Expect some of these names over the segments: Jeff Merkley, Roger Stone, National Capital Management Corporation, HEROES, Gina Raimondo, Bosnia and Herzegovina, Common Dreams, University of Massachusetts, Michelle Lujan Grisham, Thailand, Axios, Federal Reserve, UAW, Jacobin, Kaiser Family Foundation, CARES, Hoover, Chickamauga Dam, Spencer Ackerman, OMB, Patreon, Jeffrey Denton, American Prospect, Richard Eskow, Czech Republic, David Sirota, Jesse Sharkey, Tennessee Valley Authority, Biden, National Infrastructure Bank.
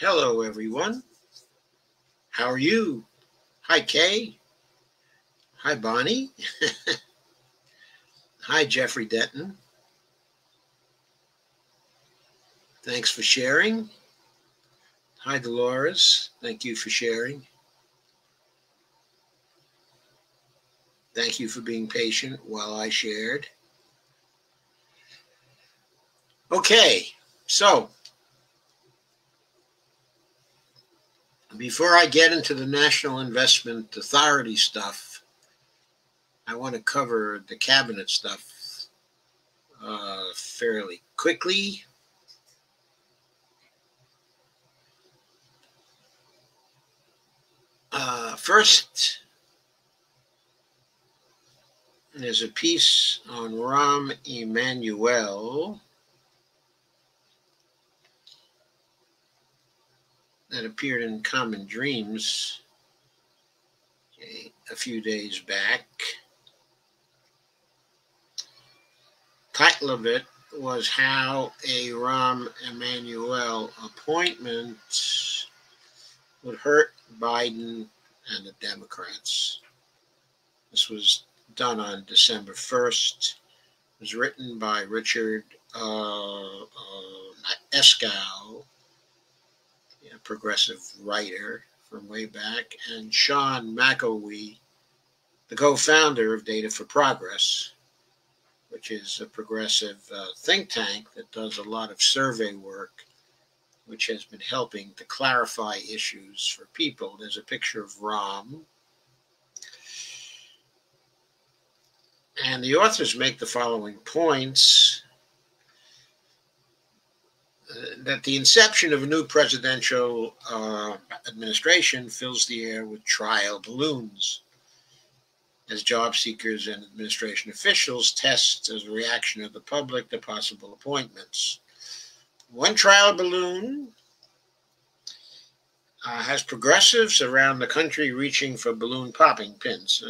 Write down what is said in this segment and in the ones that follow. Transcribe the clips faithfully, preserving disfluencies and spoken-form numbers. Hello, everyone. How are you? Hi, Kay. Hi, Bonnie. Hi, Jeffrey Denton. Thanks for sharing. Hi, Dolores. Thank you for sharing. Thank you for being patient while I shared. Okay, so before I get into the National Investment Authority stuff, I want to cover the cabinet stuff uh, fairly quickly. Uh, first, there's a piece on Rahm Emanuel that appeared in Common Dreams okay, a few days back. Title of it was How a Rahm Emanuel Appointment Would Hurt Biden and the Democrats. This was done on December first. It was written by Richard uh, uh, Eskow, a progressive writer from way back, and Sean McElwee, the co-founder of Data for Progress, which is a progressive uh, think tank that does a lot of survey work, which has been helping to clarify issues for people. There's a picture of Rahm. And the authors make the following points. That the inception of a new presidential uh, administration fills the air with trial balloons as job seekers and administration officials test as a reaction of the public to possible appointments. One trial balloon uh, has progressives around the country reaching for balloon popping pins.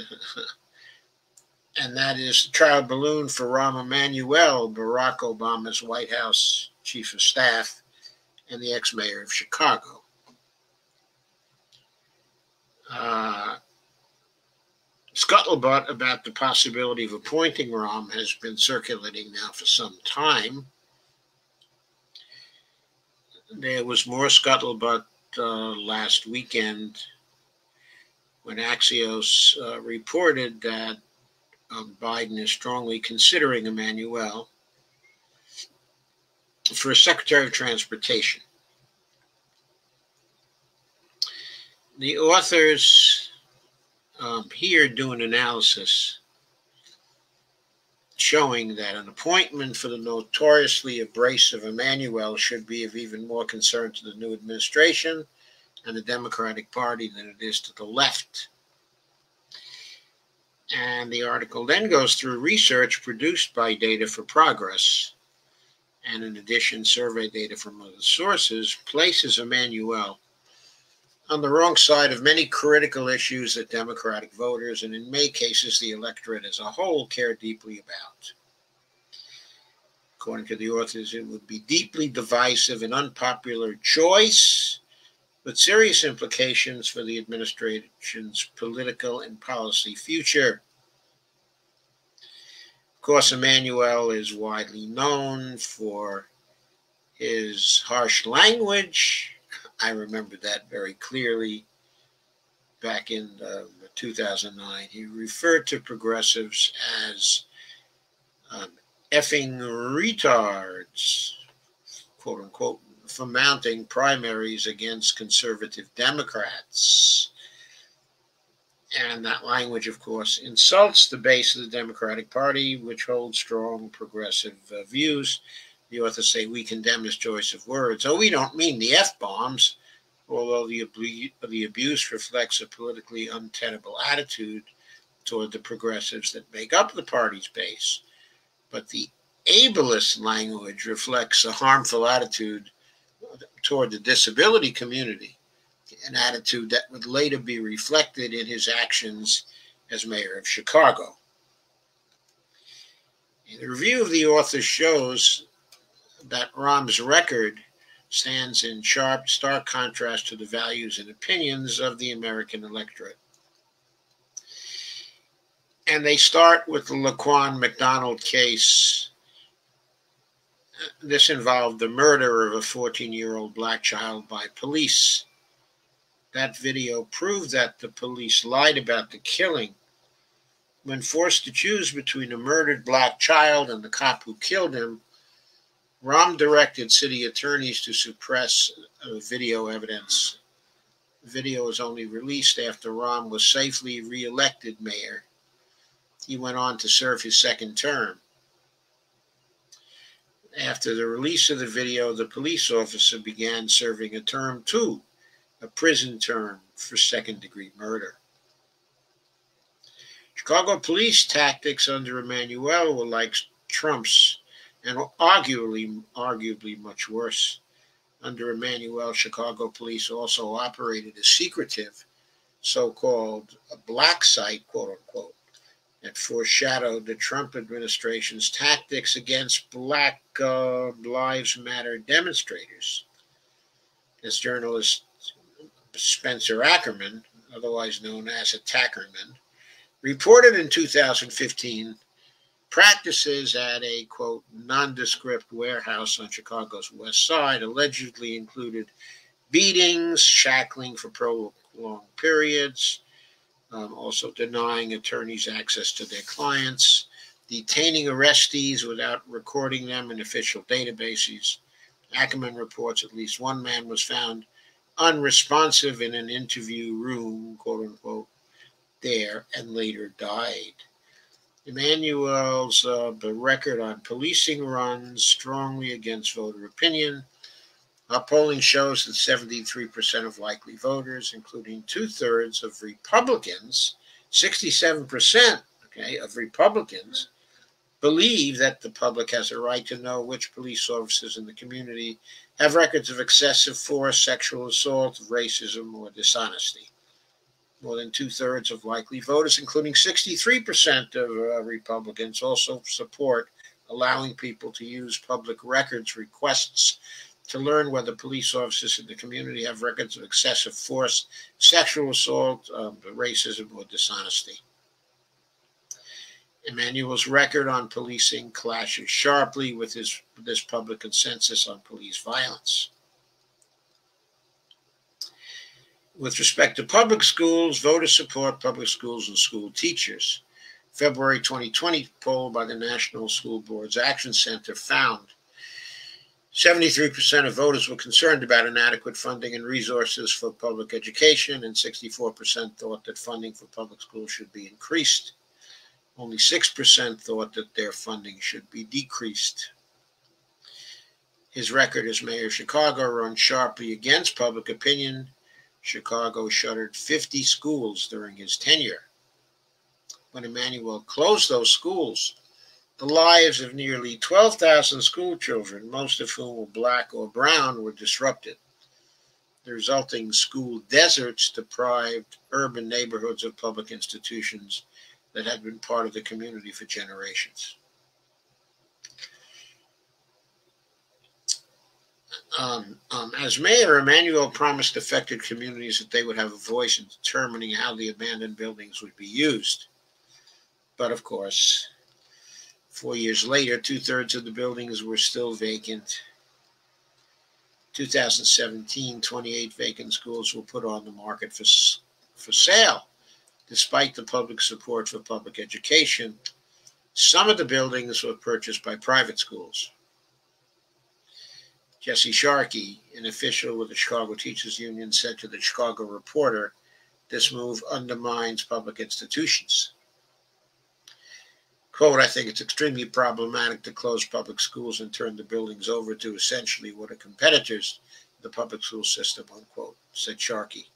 And that is the trial balloon for Rahm Emanuel, Barack Obama's White House Chief of Staff and the ex-mayor of Chicago. Uh, scuttlebutt about the possibility of appointing Rahm has been circulating now for some time. There was more scuttlebutt uh, last weekend when Axios uh, reported that um, Biden is strongly considering Emanuel for Secretary of Transportation. The authors um, here do an analysis showing that an appointment for the notoriously abrasive Emanuel should be of even more concern to the new administration and the Democratic Party than it is to the left. And the article then goes through research produced by Data for Progress, and in addition, survey data from other sources, places Emanuel on the wrong side of many critical issues that Democratic voters, and in many cases the electorate as a whole, care deeply about. According to the authors, it would be deeply divisive and unpopular choice with serious implications for the administration's political and policy future. Of course, Emanuel is widely known for his harsh language. I remember that very clearly back in the, the two thousand nine. He referred to progressives as um, effing retards, quote unquote, for mounting primaries against conservative Democrats. And that language, of course, insults the base of the Democratic Party, which holds strong progressive uh, views. The authors say we condemn his choice of words. Oh, we don't mean the F-bombs, although the, ab the abuse reflects a politically untenable attitude toward the progressives that make up the party's base. But the ableist language reflects a harmful attitude toward the disability community, an attitude that would later be reflected in his actions as mayor of Chicago. The review of the author shows that Rahm's record stands in sharp, stark contrast to the values and opinions of the American electorate. And they start with the Laquan McDonald case. This involved the murder of a fourteen-year-old black child by police. That video proved that the police lied about the killing. When forced to choose between a murdered black child and the cop who killed him, Rahm directed city attorneys to suppress uh, video evidence. The video was only released after Rahm was safely reelected mayor. He went on to serve his second term. After the release of the video, the police officer began serving a term too, a prison term for second-degree murder. Chicago police tactics under Emanuel were like Trump's, and arguably, arguably much worse. Under Emanuel, Chicago police also operated a secretive, so-called black site, quote-unquote, that foreshadowed the Trump administration's tactics against Black uh, Lives Matter demonstrators. As journalist Spencer Ackerman, otherwise known as Attackerman, reported in two thousand fifteen, practices at a, quote, nondescript warehouse on Chicago's west side allegedly included beatings, shackling for prolonged periods, um, also denying attorneys access to their clients, detaining arrestees without recording them in official databases. Ackerman reports at least one man was found unresponsive in an interview room, quote unquote, there, and later died. Emanuel's uh, record on policing runs strongly against voter opinion. Our polling shows that seventy-three percent of likely voters, including two-thirds of Republicans, sixty-seven percent okay, of Republicans, believe that the public has a right to know which police officers in the community have records of excessive force, sexual assault, racism, or dishonesty. More than two-thirds of likely voters, including sixty-three percent of uh, Republicans, also support allowing people to use public records requests to learn whether police officers in the community have records of excessive force, sexual assault, um, racism, or dishonesty. Emanuel's record on policing clashes sharply with his, this public consensus on police violence. With respect to public schools, voters support public schools and school teachers. February twenty twenty poll by the National School Boards Action Center found seventy-three percent of voters were concerned about inadequate funding and resources for public education, and sixty-four percent thought that funding for public schools should be increased. Only six percent thought that their funding should be decreased. His record as mayor of Chicago runs sharply against public opinion. Chicago shuttered fifty schools during his tenure. When Emanuel closed those schools, the lives of nearly twelve thousand school children, most of whom were black or brown, were disrupted. The resulting school deserts deprived urban neighborhoods of public institutions that had been part of the community for generations. Um, um, as mayor, Emanuel promised affected communities that they would have a voice in determining how the abandoned buildings would be used. But of course, four years later, two-thirds of the buildings were still vacant. two thousand seventeen, twenty-eight vacant schools were put on the market for, for sale. Despite the public support for public education, some of the buildings were purchased by private schools. Jesse Sharkey, an official with the Chicago Teachers Union, said to the Chicago Reporter, "This move undermines public institutions." Quote, "I think it's extremely problematic to close public schools and turn the buildings over to essentially what are competitors in the public school system," unquote, said Sharkey.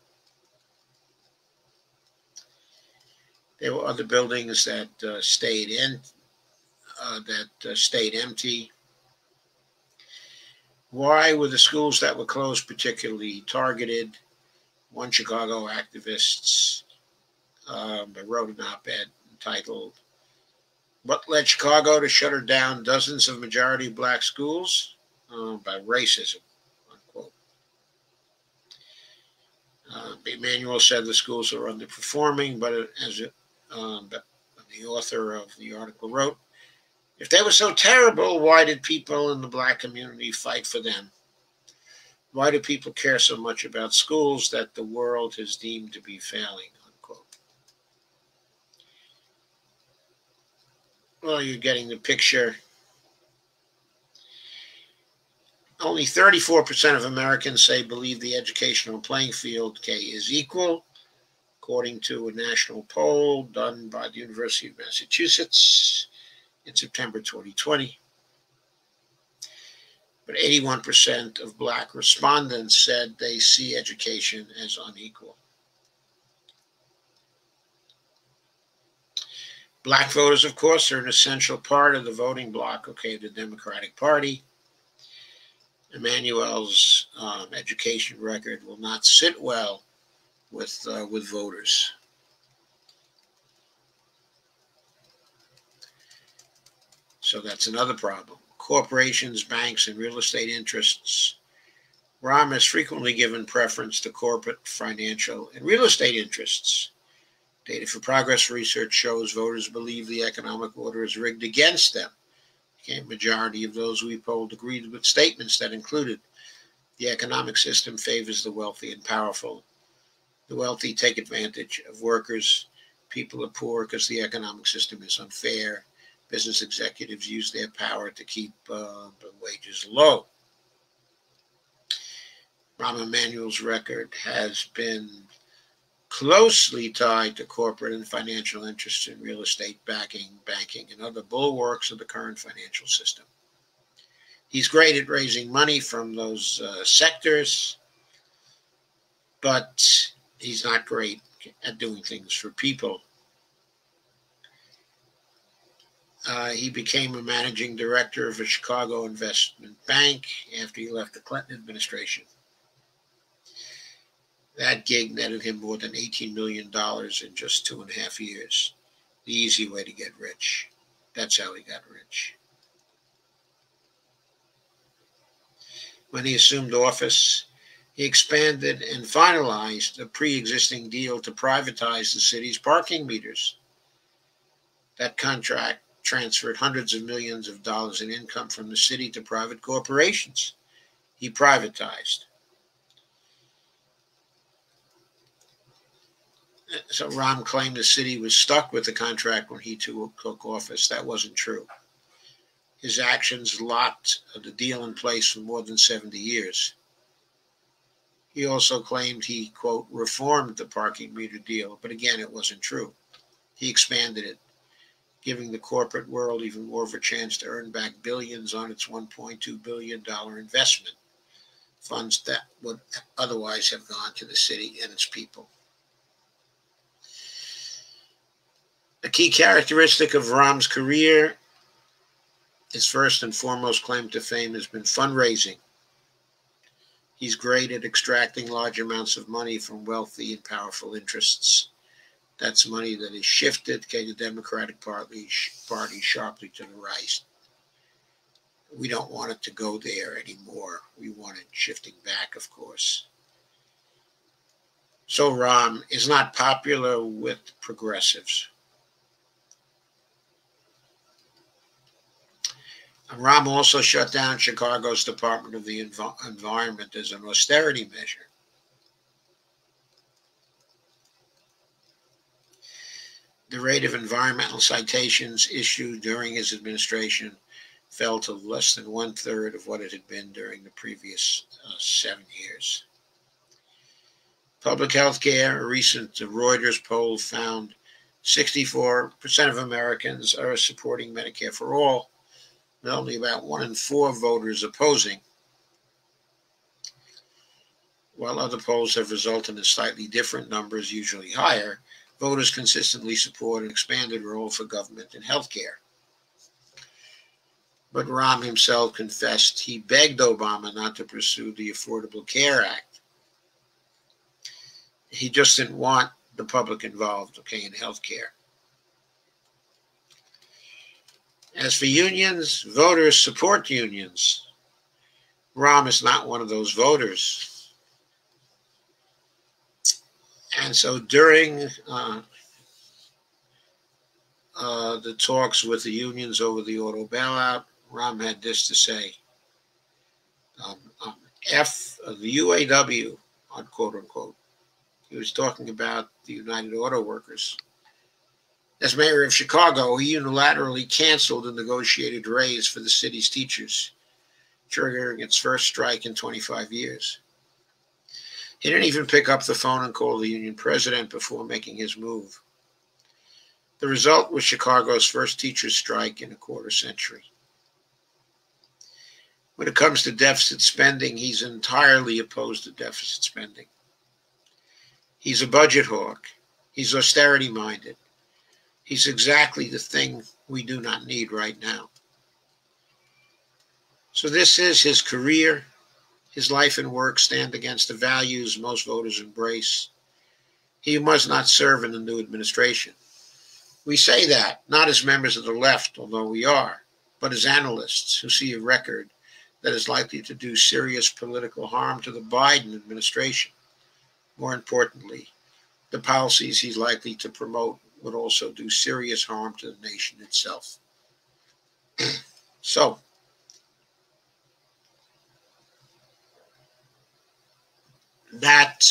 There were other buildings that uh, stayed in, uh, that uh, stayed empty. Why were the schools that were closed particularly targeted? One Chicago activist um, wrote an op-ed entitled, "What Led Chicago to Shutter Down Dozens of Majority Black Schools?" Uh, by Racism, unquote. Uh, Emanuel said the schools are underperforming, but it, as it, um, but the author of the article wrote, if they were so terrible, why did people in the black community fight for them? Why do people care so much about schools that the world has deemed to be failing? Unquote. Well, you're getting the picture. Only thirty-four percent of Americans say believe the educational playing field, K, is equal, according to a national poll done by the University of Massachusetts in September twenty twenty. But eighty-one percent of black respondents said they see education as unequal. Black voters, of course, are an essential part of the voting bloc, okay, the Democratic Party. Emanuel's um, education record will not sit well with uh, with voters. So that's another problem. Corporations, banks, and real estate interests. Rahm has frequently given preference to corporate, financial, and real estate interests. Data for Progress research shows voters believe the economic order is rigged against them. A majority of those we polled agreed with statements that included the economic system favors the wealthy and powerful. The wealthy take advantage of workers. People are poor because the economic system is unfair. Business executives use their power to keep uh, wages low. Rahm Emanuel's record has been closely tied to corporate and financial interests in real estate, backing, banking, and other bulwarks of the current financial system. He's great at raising money from those uh, sectors, but he's not great at doing things for people. Uh, he became a managing director of a Chicago investment bank after he left the Clinton administration. That gig netted him more than eighteen million dollars in just two and a half years. The easy way to get rich. That's how he got rich. When he assumed office, he expanded and finalized a pre-existing deal to privatize the city's parking meters. That contract transferred hundreds of millions of dollars in income from the city to private corporations. He privatized. So Rahm claimed the city was stuck with the contract when he took office. That wasn't true. His actions locked the deal in place for more than seventy years. He also claimed he, quote, reformed the parking meter deal, but again, it wasn't true. He expanded it, giving the corporate world even more of a chance to earn back billions on its one point two billion dollars investment, funds that would otherwise have gone to the city and its people. A key characteristic of Rahm's career, his first and foremost claim to fame, has been fundraising. He's great at extracting large amounts of money from wealthy and powerful interests. That's money that is shifted, okay, the Democratic Party, party sharply to the right. We don't want it to go there anymore. We want it shifting back, of course. So Rahm is not popular with progressives. Rahm also shut down Chicago's Department of the Envi- Environment as an austerity measure. The rate of environmental citations issued during his administration fell to less than one-third of what it had been during the previous uh, seven years. Public health care, a recent Reuters poll found sixty-four percent of Americans are supporting Medicare for All, with only about one in four voters opposing, while other polls have resulted in slightly different numbers, usually higher. Voters consistently support an expanded role for government in health care. But Rahm himself confessed he begged Obama not to pursue the Affordable Care Act. He just didn't want the public involved, okay, in health care. As for unions, voters support unions. Rahm is not one of those voters. And so during uh, uh, the talks with the unions over the auto bailout, Rahm had this to say. Um, um, F, uh, the U A W, quote unquote, he was talking about the United Auto Workers. As mayor of Chicago, he unilaterally canceled a negotiated raise for the city's teachers, triggering its first strike in twenty-five years. He didn't even pick up the phone and call the union president before making his move. The result was Chicago's first teachers' strike in a quarter century. When it comes to deficit spending, he's entirely opposed to deficit spending. He's a budget hawk. He's austerity-minded. He's exactly the thing we do not need right now. So this is his career. His life and work stand against the values most voters embrace. He must not serve in the new administration. We say that, not as members of the left, although we are, but as analysts who see a record that is likely to do serious political harm to the Biden administration. More importantly, the policies he's likely to promote would also do serious harm to the nation itself. So, that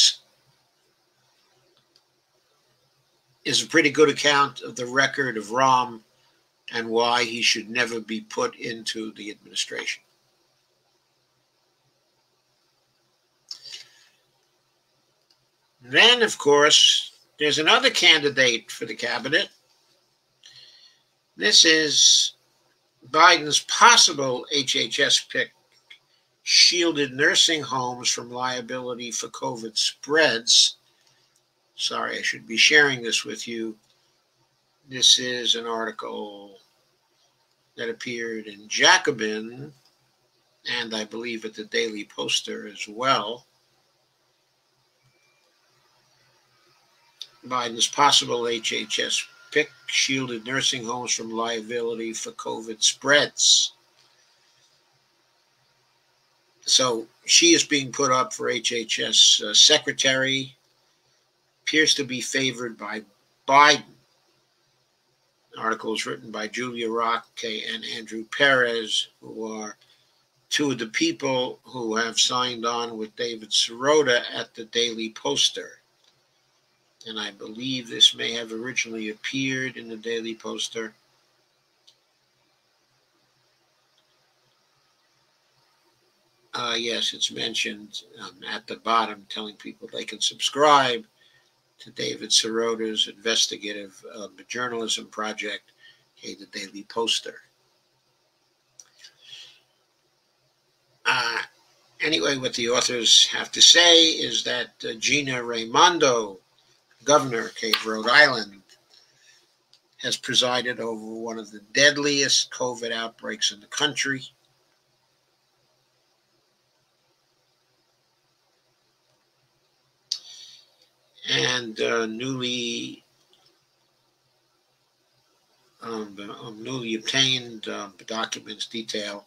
is a pretty good account of the record of Rahm and why he should never be put into the administration. Then, of course, there's another candidate for the cabinet. This is Biden's possible H H S pick, shielded nursing homes from liability for COVID spreads. Sorry, I should be sharing this with you. This is an article that appeared in Jacobin and I believe at the Daily Poster as well. Biden's possible H H S pick, shielded nursing homes from liability for COVID spreads. So she is being put up for H H S uh, secretary, appears to be favored by Biden. Articles written by Julia Roque and Andrew Perez, who are two of the people who have signed on with David Sirota at the Daily Poster. And I believe this may have originally appeared in the Daily Poster. Uh, yes, it's mentioned um, at the bottom, telling people they can subscribe to David Sirota's investigative uh, journalism project, okay, the Daily Poster. Uh, anyway, what the authors have to say is that uh, Gina Raimondo, governor of Rhode Island, has presided over one of the deadliest COVID outbreaks in the country. And uh, newly, um, newly obtained uh, documents detail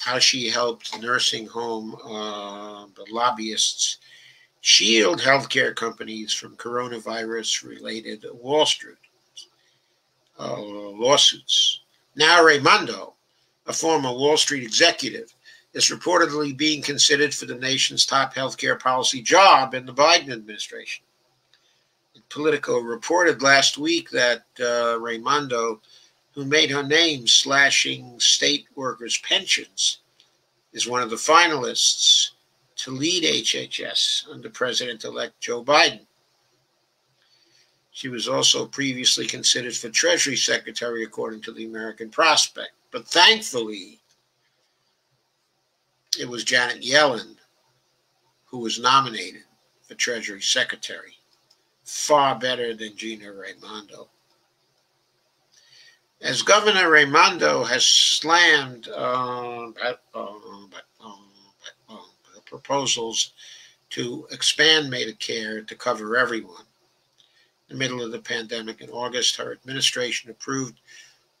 how she helped nursing home uh, lobbyists shield healthcare companies from coronavirus-related Wall Street uh, lawsuits. Now Raimondo, a former Wall Street executive, is reportedly being considered for the nation's top healthcare policy job in the Biden administration. Politico reported last week that uh, Raimondo, who made her name slashing state workers' pensions, is one of the finalists to lead H H S under President-elect Joe Biden. She was also previously considered for Treasury Secretary, according to the American Prospect. But thankfully, it was Janet Yellen who was nominated for Treasury Secretary. Far better than Gina Raimondo. As Governor Raimondo has slammed uh, proposals to expand Medicare to cover everyone. In the middle of the pandemic in August, her administration approved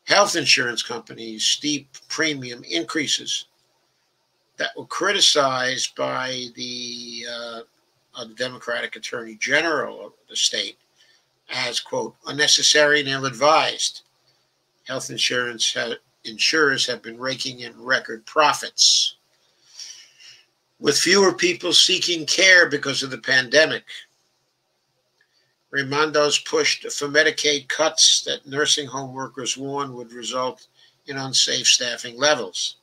health insurance companies' steep premium increases that were criticized by the uh, uh, the Democratic Attorney General of the state as, quote, unnecessary and ill-advised. Health insurance ha insurers have been raking in record profits, with fewer people seeking care because of the pandemic. Raimondo's pushed for Medicaid cuts that nursing home workers warn would result in unsafe staffing levels.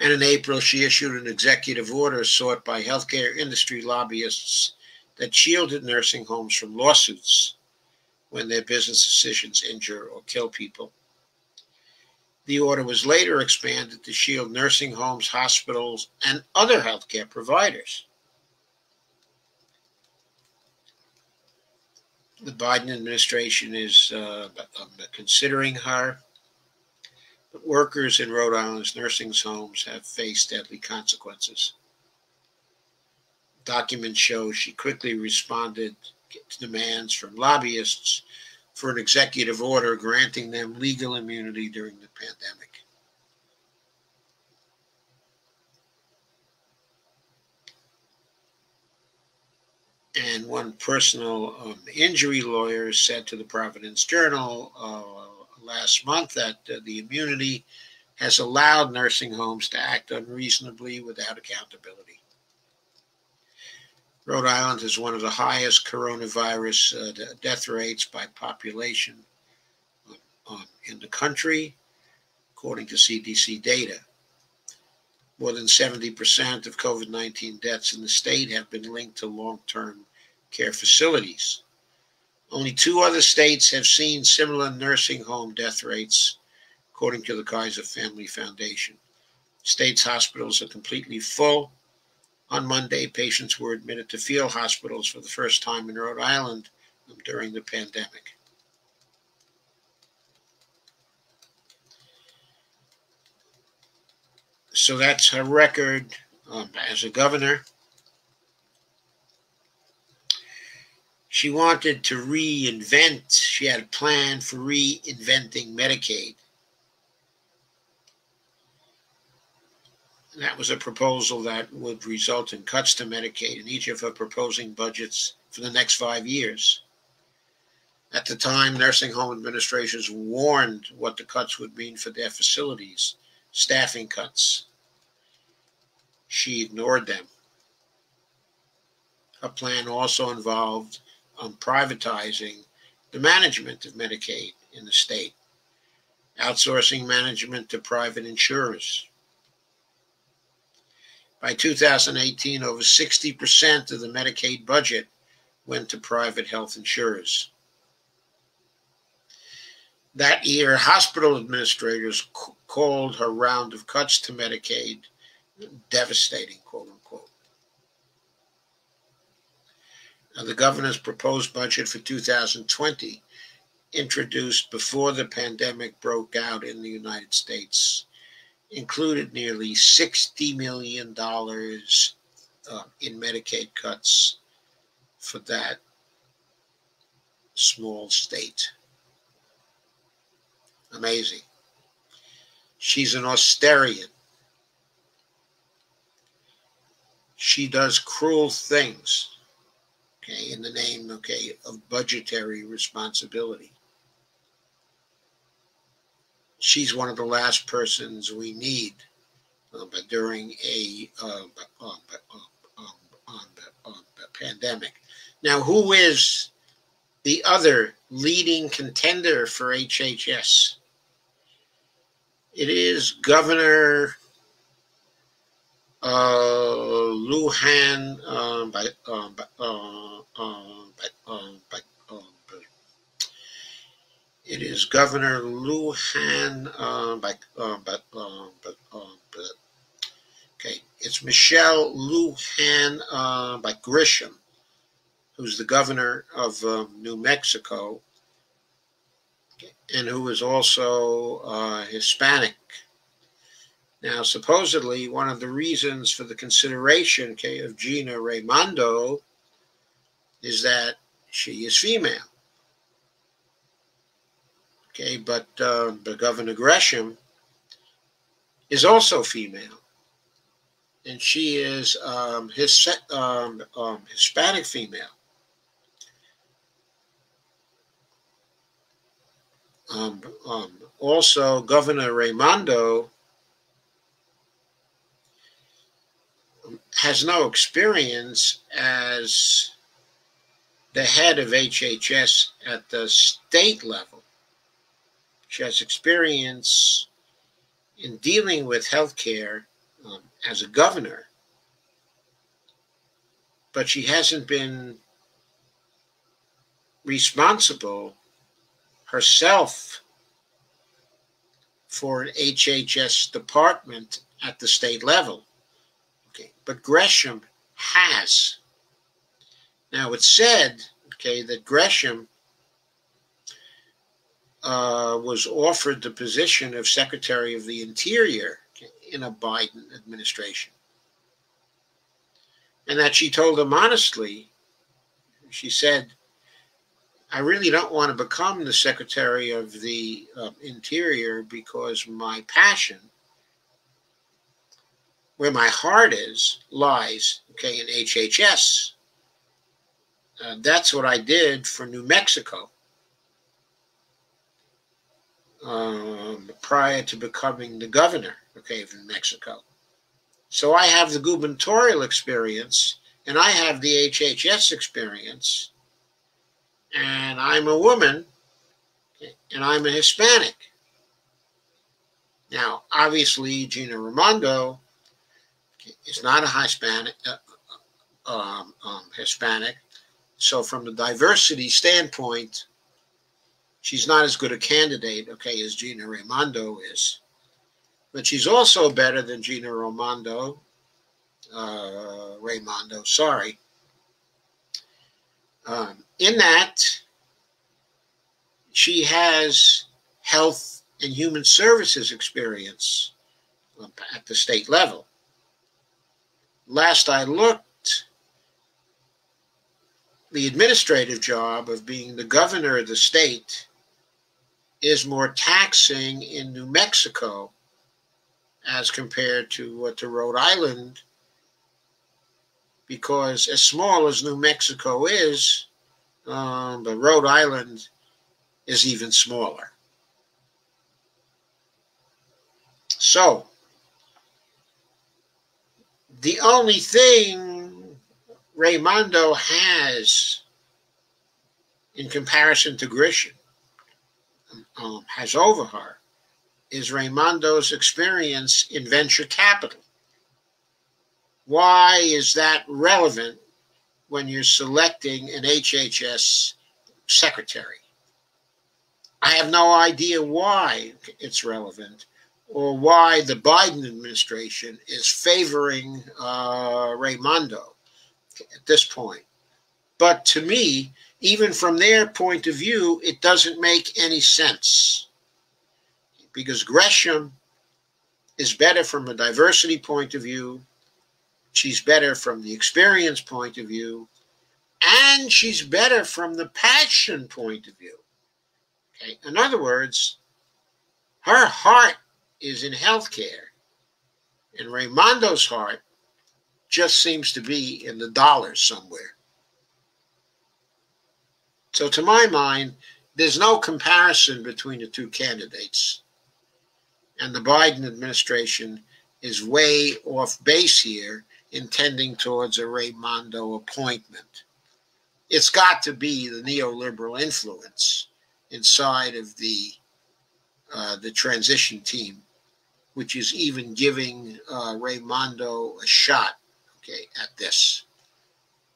And in April, she issued an executive order sought by healthcare industry lobbyists that shielded nursing homes from lawsuits when their business decisions injure or kill people. The order was later expanded to shield nursing homes, hospitals, and other healthcare providers. The Biden administration is uh, considering her. But workers in Rhode Island's nursing homes have faced deadly consequences. Documents show she quickly responded to demands from lobbyists for an executive order granting them legal immunity during the pandemic. And one personal um, injury lawyer said to the Providence Journal uh, last month that uh, the immunity has allowed nursing homes to act unreasonably without accountability. Rhode Island is one of the highest coronavirus uh, death rates by population um, in the country, according to C D C data. More than seventy percent of COVID nineteen deaths in the state have been linked to long-term care facilities. Only two other states have seen similar nursing home death rates, according to the Kaiser Family Foundation. States' hospitals are completely full. On Monday, patients were admitted to field hospitals for the first time in Rhode Island during the pandemic. So that's her record um, as a governor. She wanted to reinvent, she had a plan for reinventing Medicaid. And that was a proposal that would result in cuts to Medicaid in each of her proposing budgets for the next five years. At the time, nursing home administrators warned what the cuts would mean for their facilities. Staffing cuts. She ignored them. Her plan also involved um, privatizing the management of Medicaid in the state, outsourcing management to private insurers. By two thousand eighteen, over sixty percent of the Medicaid budget went to private health insurers. That year, hospital administrators called her round of cuts to Medicaid devastating, quote unquote. Now, the governor's proposed budget for two thousand twenty, introduced before the pandemic broke out in the United States, included nearly sixty million dollars uh, in Medicaid cuts for that small state. Amazing. She's an Austerian. She does cruel things, okay, in the name, okay, of budgetary responsibility. She's one of the last persons we need uh, but during a uh, uh, uh, uh, uh, uh, pandemic. Now, who is the other leading contender for H H S? It is Governor uh, Lujan um, by, um, by, uh, um, by, um, by, um, by. It is Governor Lujan um, by, um, by, um, by, um, by. Okay, it's Michelle Lujan uh, by Grisham, who's the governor of um, New Mexico, and who is also uh, Hispanic. Now, supposedly, one of the reasons for the consideration, okay, of Gina Raimondo is that she is female. Okay, but, uh, but Governor Grisham is also female. and she is um, his um, um, Hispanic female. Um, um, also, Governor Raimondo has no experience as the head of H H S at the state level. She has experience in dealing with healthcare um, as a governor, but she hasn't been responsible herself for an H H S department at the state level. Okay, but Grisham has. Now it's said, okay, that Grisham uh, was offered the position of Secretary of the Interior in a Biden administration, and that she told him honestly, she said, I really don't want to become the Secretary of the uh, Interior because my passion, where my heart is, lies, okay, in H H S. Uh, that's what I did for New Mexico um, prior to becoming the governor, okay, of New Mexico. So I have the gubernatorial experience, and I have the H H S experience, and I'm a woman, and I'm a Hispanic. Now, obviously, Gina Raimondo is not a Hispanic. Uh, um, um, Hispanic. So from the diversity standpoint, she's not as good a candidate, okay, as Gina Raimondo is. But she's also better than Gina Raimondo, uh, Raimondo, sorry, Um, in that she has health and human services experience at the state level. Last I looked, the administrative job of being the governor of the state is more taxing in New Mexico as compared to, uh, to Rhode Island, because as small as New Mexico is, um, but Rhode Island is even smaller. So the only thing Raimondo has in comparison to Grisham, um, has over her, is Raimondo's experience in venture capital. Why is that relevant when you're selecting an H H S secretary? I have no idea why it's relevant or why the Biden administration is favoring uh, Raimondo at this point. But to me, even from their point of view, it doesn't make any sense, because Grisham is better from a diversity point of view. She's better from the experience point of view, and she's better from the passion point of view. Okay? In other words, her heart is in healthcare, and Raimondo's heart just seems to be in the dollars somewhere. So to my mind, there's no comparison between the two candidates, and the Biden administration is way off base here, intending towards a Raimondo appointment. It's got to be the neoliberal influence inside of the uh, the transition team, which is even giving uh, Raimondo a shot, okay, at this.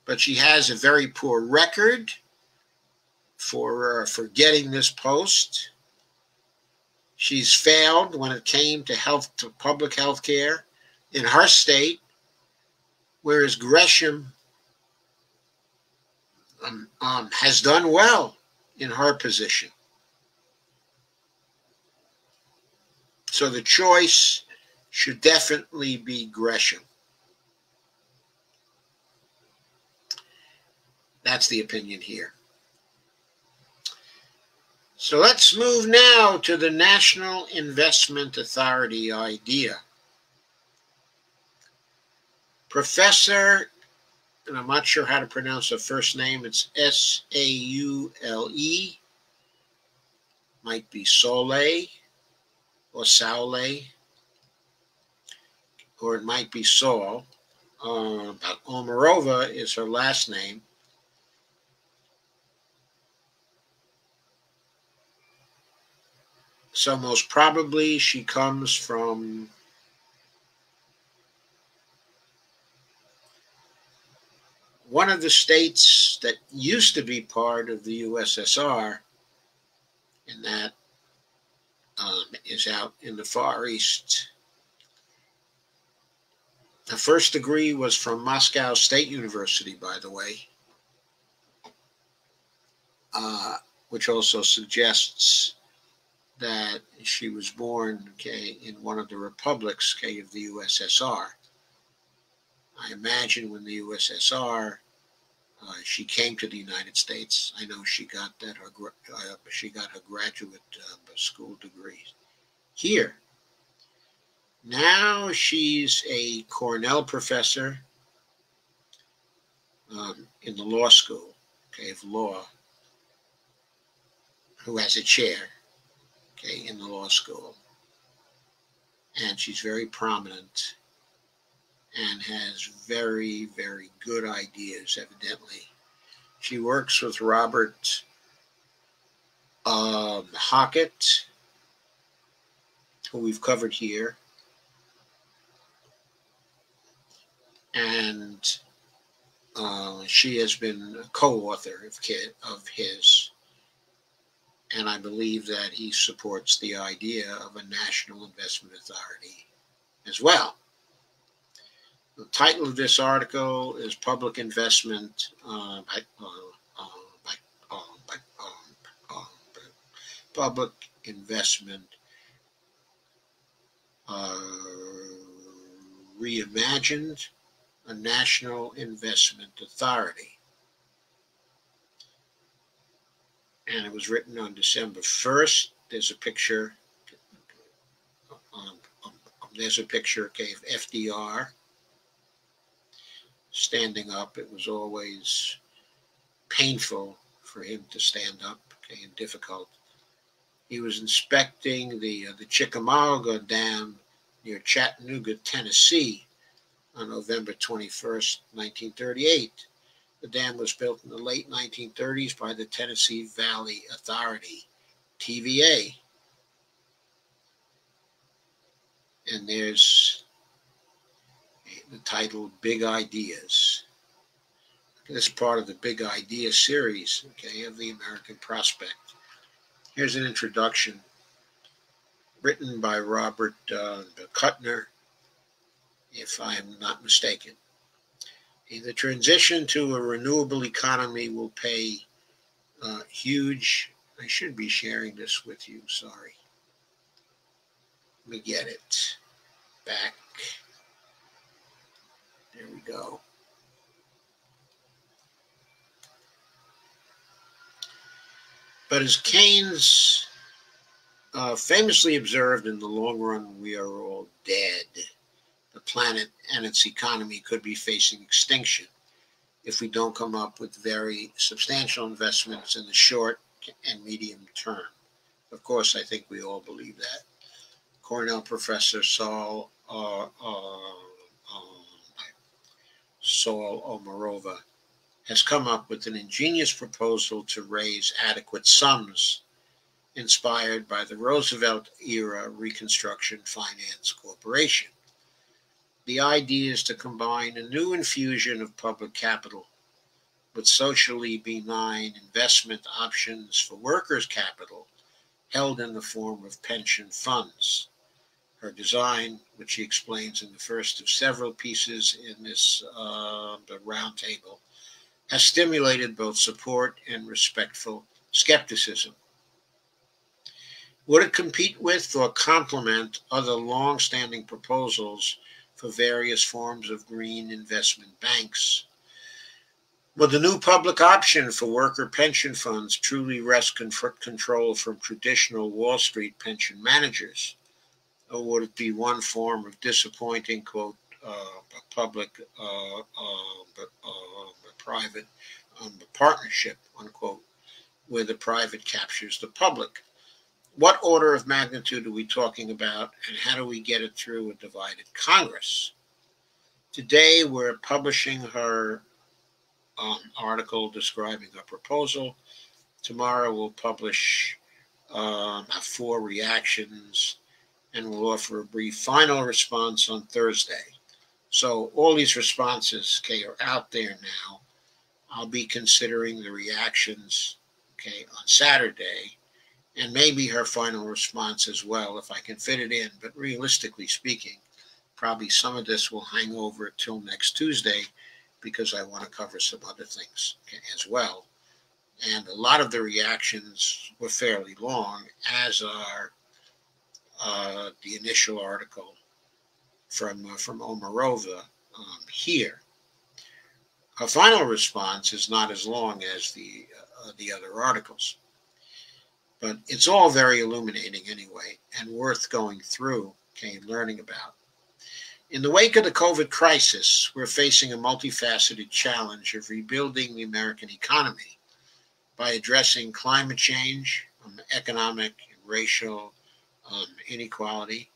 But she has a very poor record for uh, for getting this post. She's failed when it came to health, to public health care in her state, whereas Grisham um, um, has done well in her position. So the choice should definitely be Grisham. That's the opinion here. So let's move now to the National Investment Authority idea. Professor, and I'm not sure how to pronounce the first name. It's S A U L E. Might be Saule or Saule, or it might be Saul. Uh, but Omarova is her last name. So most probably she comes from one of the states that used to be part of the U S S R, and that um, is out in the Far East. The first degree was from Moscow State University, by the way, uh, which also suggests that she was born, okay, in one of the republics, okay, of the U S S R. I imagine when the U S S R, uh, she came to the United States. I know she got that her uh, she got her graduate uh, school degree here. Now she's a Cornell professor um, in the law school, okay, of law, who has a chair, okay, in the law school, and she's very prominent and has very, very good ideas, evidently. She works with Robert um, Hockett, who we've covered here, and uh, she has been a co-author of, of his. And I believe that he supports the idea of a National Investment Authority as well. The title of this article is Public Investment uh, by, uh, uh, by, uh, by, uh, uh, Public Investment uh, Reimagined, a National Investment Authority. And it was written on December first. There's a picture. Um, um, there's a picture, okay, of F D R standing up. It was always painful for him to stand up, okay, and difficult. He was inspecting the uh, the Chickamauga Dam near Chattanooga, Tennessee, on November twenty-first, nineteen thirty-eight. The dam was built in the late nineteen thirties by the Tennessee Valley Authority, T V A. And there's the title, Big Ideas. This is part of the Big Idea series, okay, of the American Prospect. Here's an introduction written by Robert uh, Kuttner, if I'm not mistaken. The transition to a renewable economy will pay uh, huge. I should be sharing this with you. Sorry. Let me get it back. There we go. But as Keynes uh, famously observed, in the long run, we are all dead. The planet and its economy could be facing extinction if we don't come up with very substantial investments in the short and medium term. Of course, I think we all believe that. Cornell professor Saul, uh, uh, um, Saule Omarova has come up with an ingenious proposal to raise adequate sums inspired by the Roosevelt-era Reconstruction Finance Corporation. The idea is to combine a new infusion of public capital with socially benign investment options for workers' capital held in the form of pension funds. Her design, which she explains in the first of several pieces in this uh, roundtable, has stimulated both support and respectful skepticism. Would it compete with or complement other long-standing proposals for various forms of green investment banks? Will the new public option for worker pension funds truly wrest control from traditional Wall Street pension managers? Or would it be one form of disappointing, quote, uh, public-private uh, uh, uh, um, partnership, unquote, where the private captures the public. What order of magnitude are we talking about, and how do we get it through a divided Congress? Today, we're publishing her um, article describing her proposal. Tomorrow, we'll publish um, our four reactions, and we'll offer a brief final response on Thursday. So all these responses, okay, are out there now. I'll be considering the reactions, okay, on Saturday, and maybe her final response as well, if I can fit it in. But realistically speaking, probably some of this will hang over till next Tuesday, because I want to cover some other things, okay, as well. And a lot of the reactions were fairly long, as are uh, the initial article from uh, from Omarova um, here. Her final response is not as long as the uh, the other articles. But it's all very illuminating anyway, and worth going through, okay, and learning about. In the wake of the COVID crisis, we're facing a multifaceted challenge of rebuilding the American economy by addressing climate change, um, economic and racial um, inequality,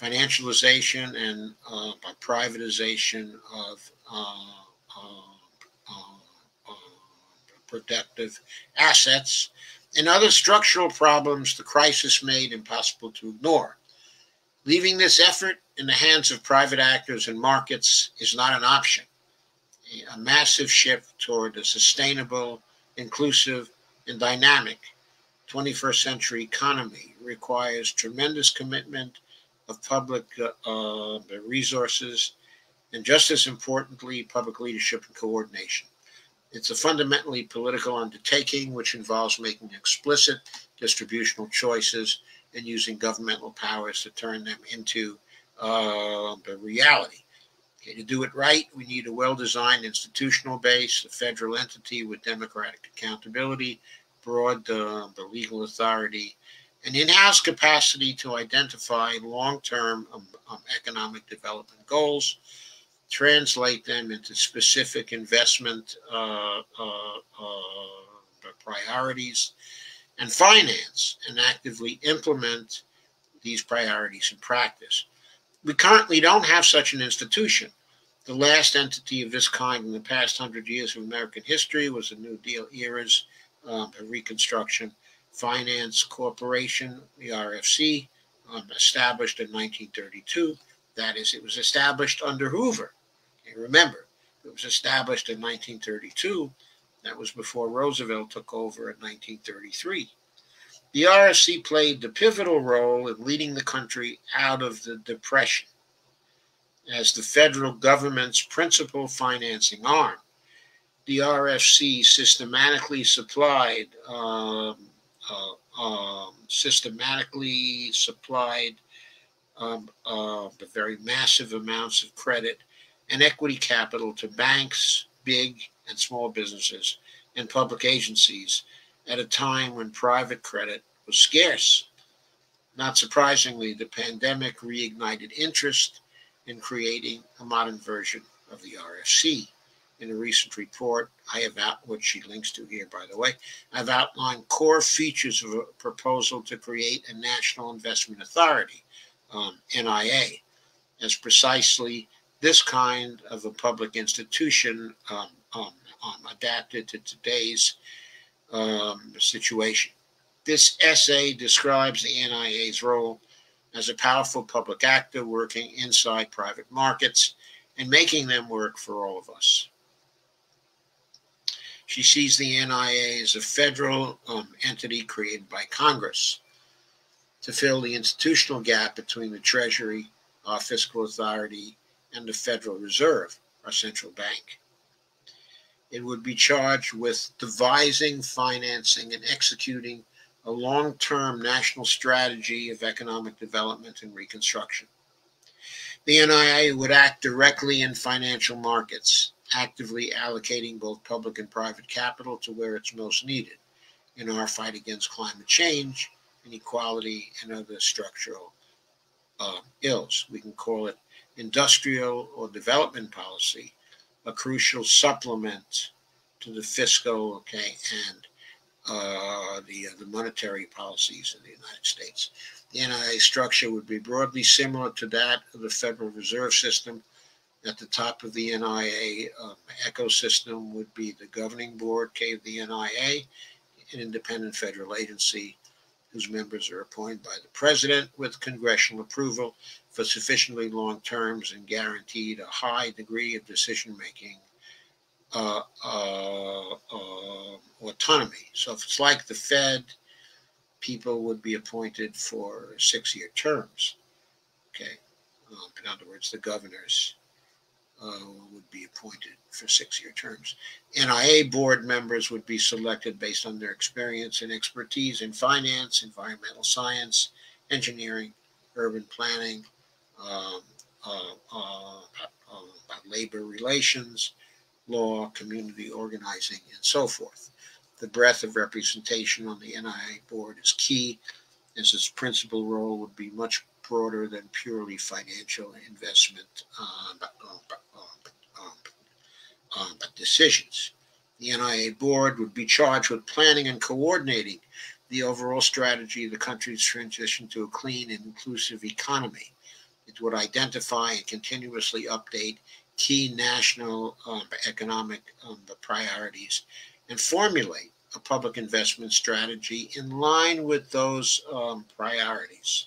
financialization, and uh, by privatization of uh, uh, uh, uh, productive assets, and other structural problems the crisis made impossible to ignore. Leaving this effort in the hands of private actors and markets is not an option. A massive shift toward a sustainable, inclusive, and dynamic twenty-first century economy requires tremendous commitment of public uh, resources, and just as importantly, public leadership and coordination. It's a fundamentally political undertaking, which involves making explicit distributional choices and using governmental powers to turn them into uh, the reality. Okay, to do it right, we need a well-designed institutional base, a federal entity with democratic accountability, broad uh, the legal authority, and in-house capacity to identify long-term um, um, economic development goals, translate them into specific investment uh, uh, uh, priorities, and finance and actively implement these priorities in practice. We currently don't have such an institution. The last entity of this kind in the past hundred years of American history was the New Deal era's um, Reconstruction Finance Corporation, the R F C, um, established in nineteen thirty-two. That is, it was established under Hoover. Okay, remember, it was established in nineteen thirty-two. That was before Roosevelt took over in nineteen thirty-three. The R F C played the pivotal role in leading the country out of the Depression as the federal government's principal financing arm. The R F C systematically supplied um, uh, um, systematically supplied Um, uh, the very massive amounts of credit and equity capital to banks, big and small businesses, and public agencies at a time when private credit was scarce. Not surprisingly, the pandemic reignited interest in creating a modern version of the R F C. In a recent report, I have out, what she links to here, by the way, I've outlined core features of a proposal to create a National Investment Authority, Um, N I A, as precisely this kind of a public institution um, um, um, adapted to today's um, situation. This essay describes the N I A's role as a powerful public actor working inside private markets and making them work for all of us. She sees the N I A as a federal um, entity created by Congress to fill the institutional gap between the Treasury, our fiscal authority, and the Federal Reserve, our central bank. It would be charged with devising, financing, and executing a long-term national strategy of economic development and reconstruction. The N I A would act directly in financial markets, actively allocating both public and private capital to where it's most needed in our fight against climate change, inequality, and other structural uh, ills. We can call it industrial or development policy, a crucial supplement to the fiscal, okay, and uh, the, uh, the monetary policies of the United States. The N I A structure would be broadly similar to that of the Federal Reserve System. At the top of the N I A um, ecosystem would be the governing board, okay, of the N I A, an independent federal agency whose members are appointed by the president with congressional approval for sufficiently long terms and guaranteed a high degree of decision-making uh, uh, uh, autonomy. So if it's like the Fed, people would be appointed for six-year terms, okay? Um, in other words, the governors uh, would be appointed for six-year terms. N I A board members would be selected based on their experience and expertise in finance, environmental science, engineering, urban planning, um, uh, uh, uh, labor relations, law, community organizing, and so forth. The breadth of representation on the N I A board is key, as its principal role would be much broader than purely financial investment um, um, um, um, decisions. The N I A board would be charged with planning and coordinating the overall strategy of the country's transition to a clean and inclusive economy. It would identify and continuously update key national um, economic um, priorities and formulate a public investment strategy in line with those um, priorities.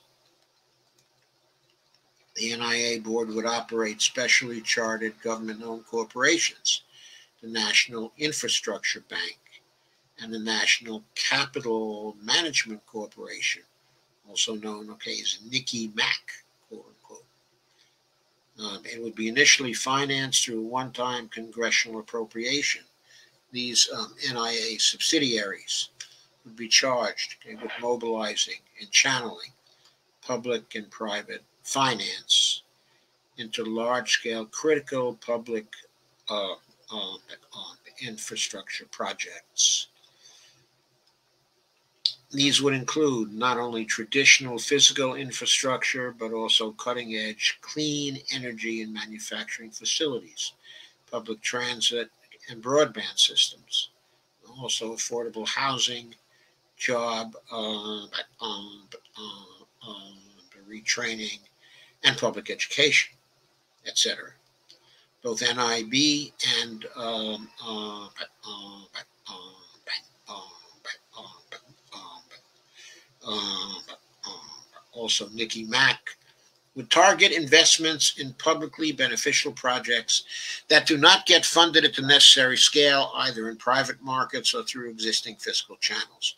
The N I A board would operate specially chartered government-owned corporations, the National Infrastructure Bank and the National Capital Management Corporation, also known, okay, as Nicky Mac, quote-unquote. Um, it would be initially financed through a one-time congressional appropriation. These um, N I A subsidiaries would be charged, okay, with mobilizing and channeling public and private finance into large-scale critical public uh, um, um, infrastructure projects. These would include not only traditional physical infrastructure, but also cutting-edge clean energy and manufacturing facilities, public transit, and broadband systems, also affordable housing, job uh, uh, uh, uh, retraining, and public education, et cetera. Both N I B and um, uh, uh, uh, also Nicky Mac would target investments in publicly beneficial projects that do not get funded at the necessary scale, either in private markets or through existing fiscal channels.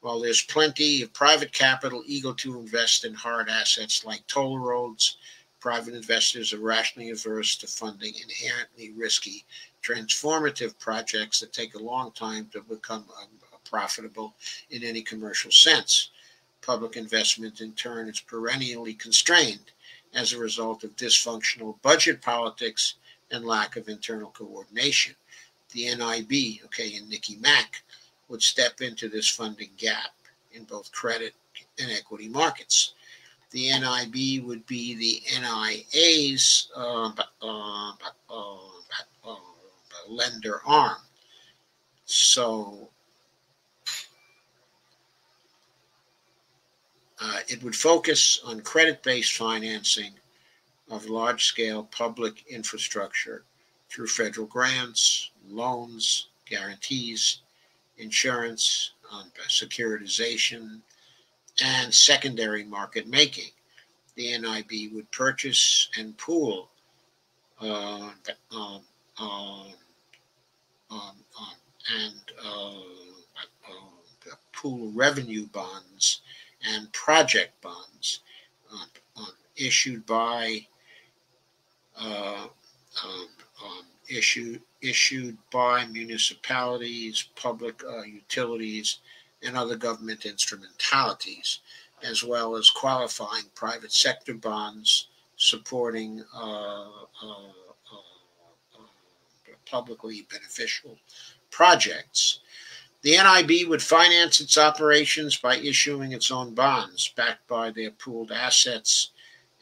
While there's plenty of private capital eager to invest in hard assets like toll roads, private investors are rationally averse to funding inherently risky, transformative projects that take a long time to become profitable in any commercial sense. Public investment, in turn, is perennially constrained as a result of dysfunctional budget politics and lack of internal coordination. The N I B, okay, and Nicky Mac would step into this funding gap in both credit and equity markets. The N I B would be the N I A's uh, uh, uh, uh, lender arm. So Uh, it would focus on credit-based financing of large-scale public infrastructure through federal grants, loans, guarantees, insurance, um, securitization, and secondary market making. The N I B would purchase and pool uh, um, um, um, and uh, uh, pool revenue bonds and project bonds um, um, issued by uh, um, um, issued issued by municipalities, public uh, utilities, and other government instrumentalities, as well as qualifying private sector bonds supporting uh, uh, uh, uh, publicly beneficial projects. The N I B would finance its operations by issuing its own bonds backed by their pooled assets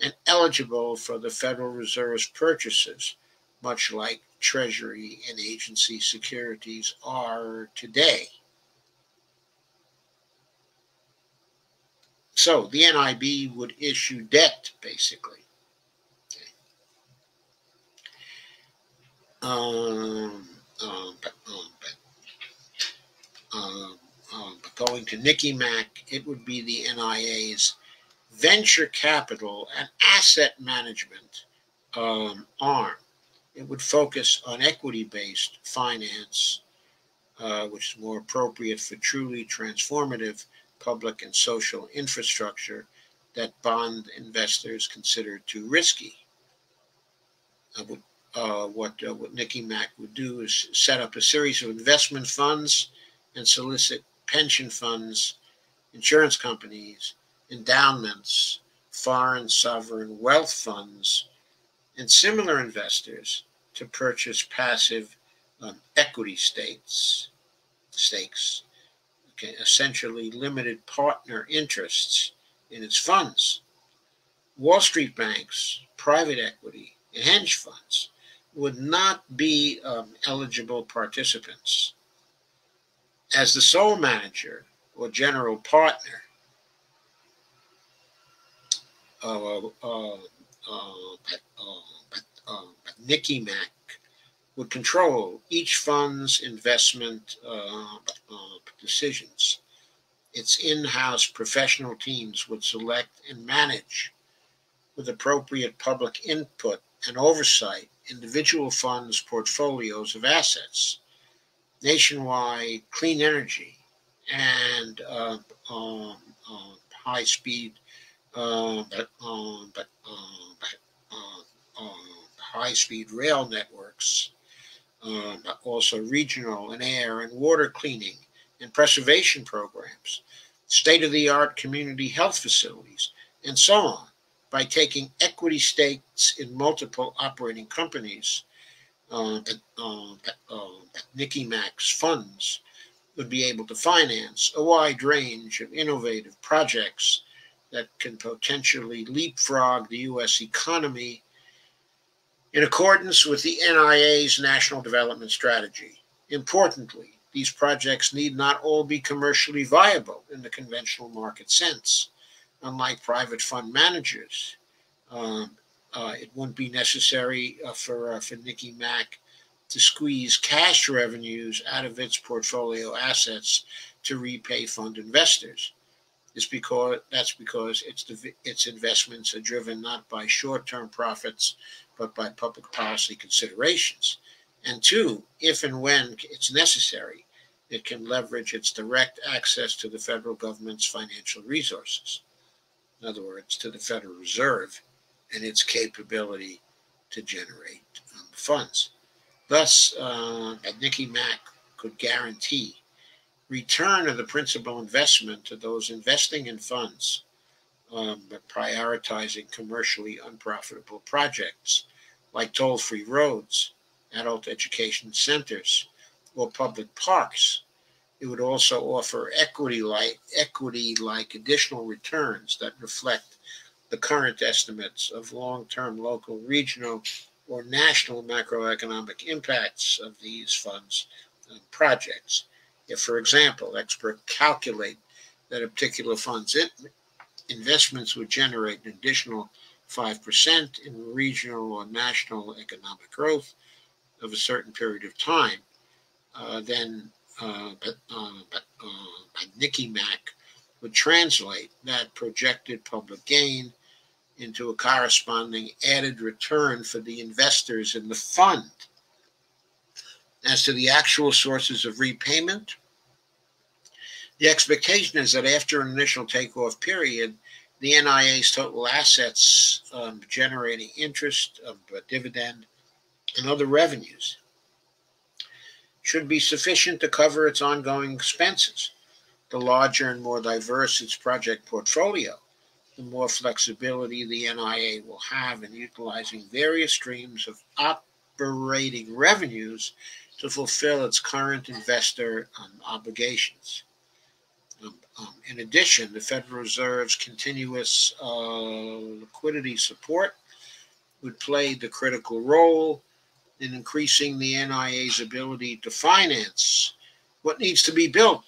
and eligible for the Federal Reserve's purchases, much like Treasury and agency securities are today. So the N I B would issue debt, basically. Okay. Um, um, but, um, but, um, um, but going to Nicky Mac, it would be the N I A's venture capital and asset management um, arm. It would focus on equity-based finance, uh, which is more appropriate for truly transformative public and social infrastructure that bond investors consider too risky. Uh, uh, what, uh, what Nicky Mac would do is set up a series of investment funds and solicit pension funds, insurance companies, endowments, foreign sovereign wealth funds, and similar investors to purchase passive um, equity stakes, stakes. Okay, essentially limited partner interests in its funds. Wall Street banks, private equity, and hedge funds would not be um, eligible participants. As the sole manager or general partner, uh, uh, uh, but, uh, but, uh, but Nicky Mac would control each fund's investment uh, uh, decisions. Its in-house professional teams would select and manage, with appropriate public input and oversight, individual funds' portfolios of assets. Nationwide clean energy and uh, um, uh, high-speed, uh, but, um, but, um, but, um, um, high-speed rail networks. Um, also regional and air and water cleaning and preservation programs, state-of-the-art community health facilities, and so on, by taking equity stakes in multiple operating companies. Uh, that, uh, that, uh, that Nicky Mac's funds would be able to finance a wide range of innovative projects that can potentially leapfrog the U S economy in accordance with the N I A's National Development Strategy. Importantly, these projects need not all be commercially viable in the conventional market sense. Unlike private fund managers, um, uh, it wouldn't be necessary uh, for, uh, for Nicky Mac to squeeze cash revenues out of its portfolio assets to repay fund investors. It's because, that's because its, its investments are driven not by short-term profits, but by public policy considerations. And two, if and when it's necessary, it can leverage its direct access to the federal government's financial resources. In other words, to the Federal Reserve and its capability to generate um, funds. Thus, uh, Nicky Mac could guarantee return of the principal investment to those investing in funds, um, but prioritizing commercially unprofitable projects like toll-free roads, adult education centers, or public parks. It would also offer equity-like equity-like additional returns that reflect the current estimates of long-term local, regional, or national macroeconomic impacts of these funds and projects. If, for example, experts calculate that a particular fund's investments would generate an additional five percent in regional or national economic growth of a certain period of time, uh, then uh, but, uh, but, uh, but Nicky Mac would translate that projected public gain into a corresponding added return for the investors in the fund. As to the actual sources of repayment, the expectation is that after an initial takeoff period, the N I A's total assets um, generating interest, um, dividend, and other revenues should be sufficient to cover its ongoing expenses. The larger and more diverse its project portfolio, the more flexibility the N I A will have in utilizing various streams of operating revenues to fulfill its current investor um, obligations. Um, um, in addition, the Federal Reserve's continuous uh, liquidity support would play the critical role in increasing the N I A's ability to finance what needs to be built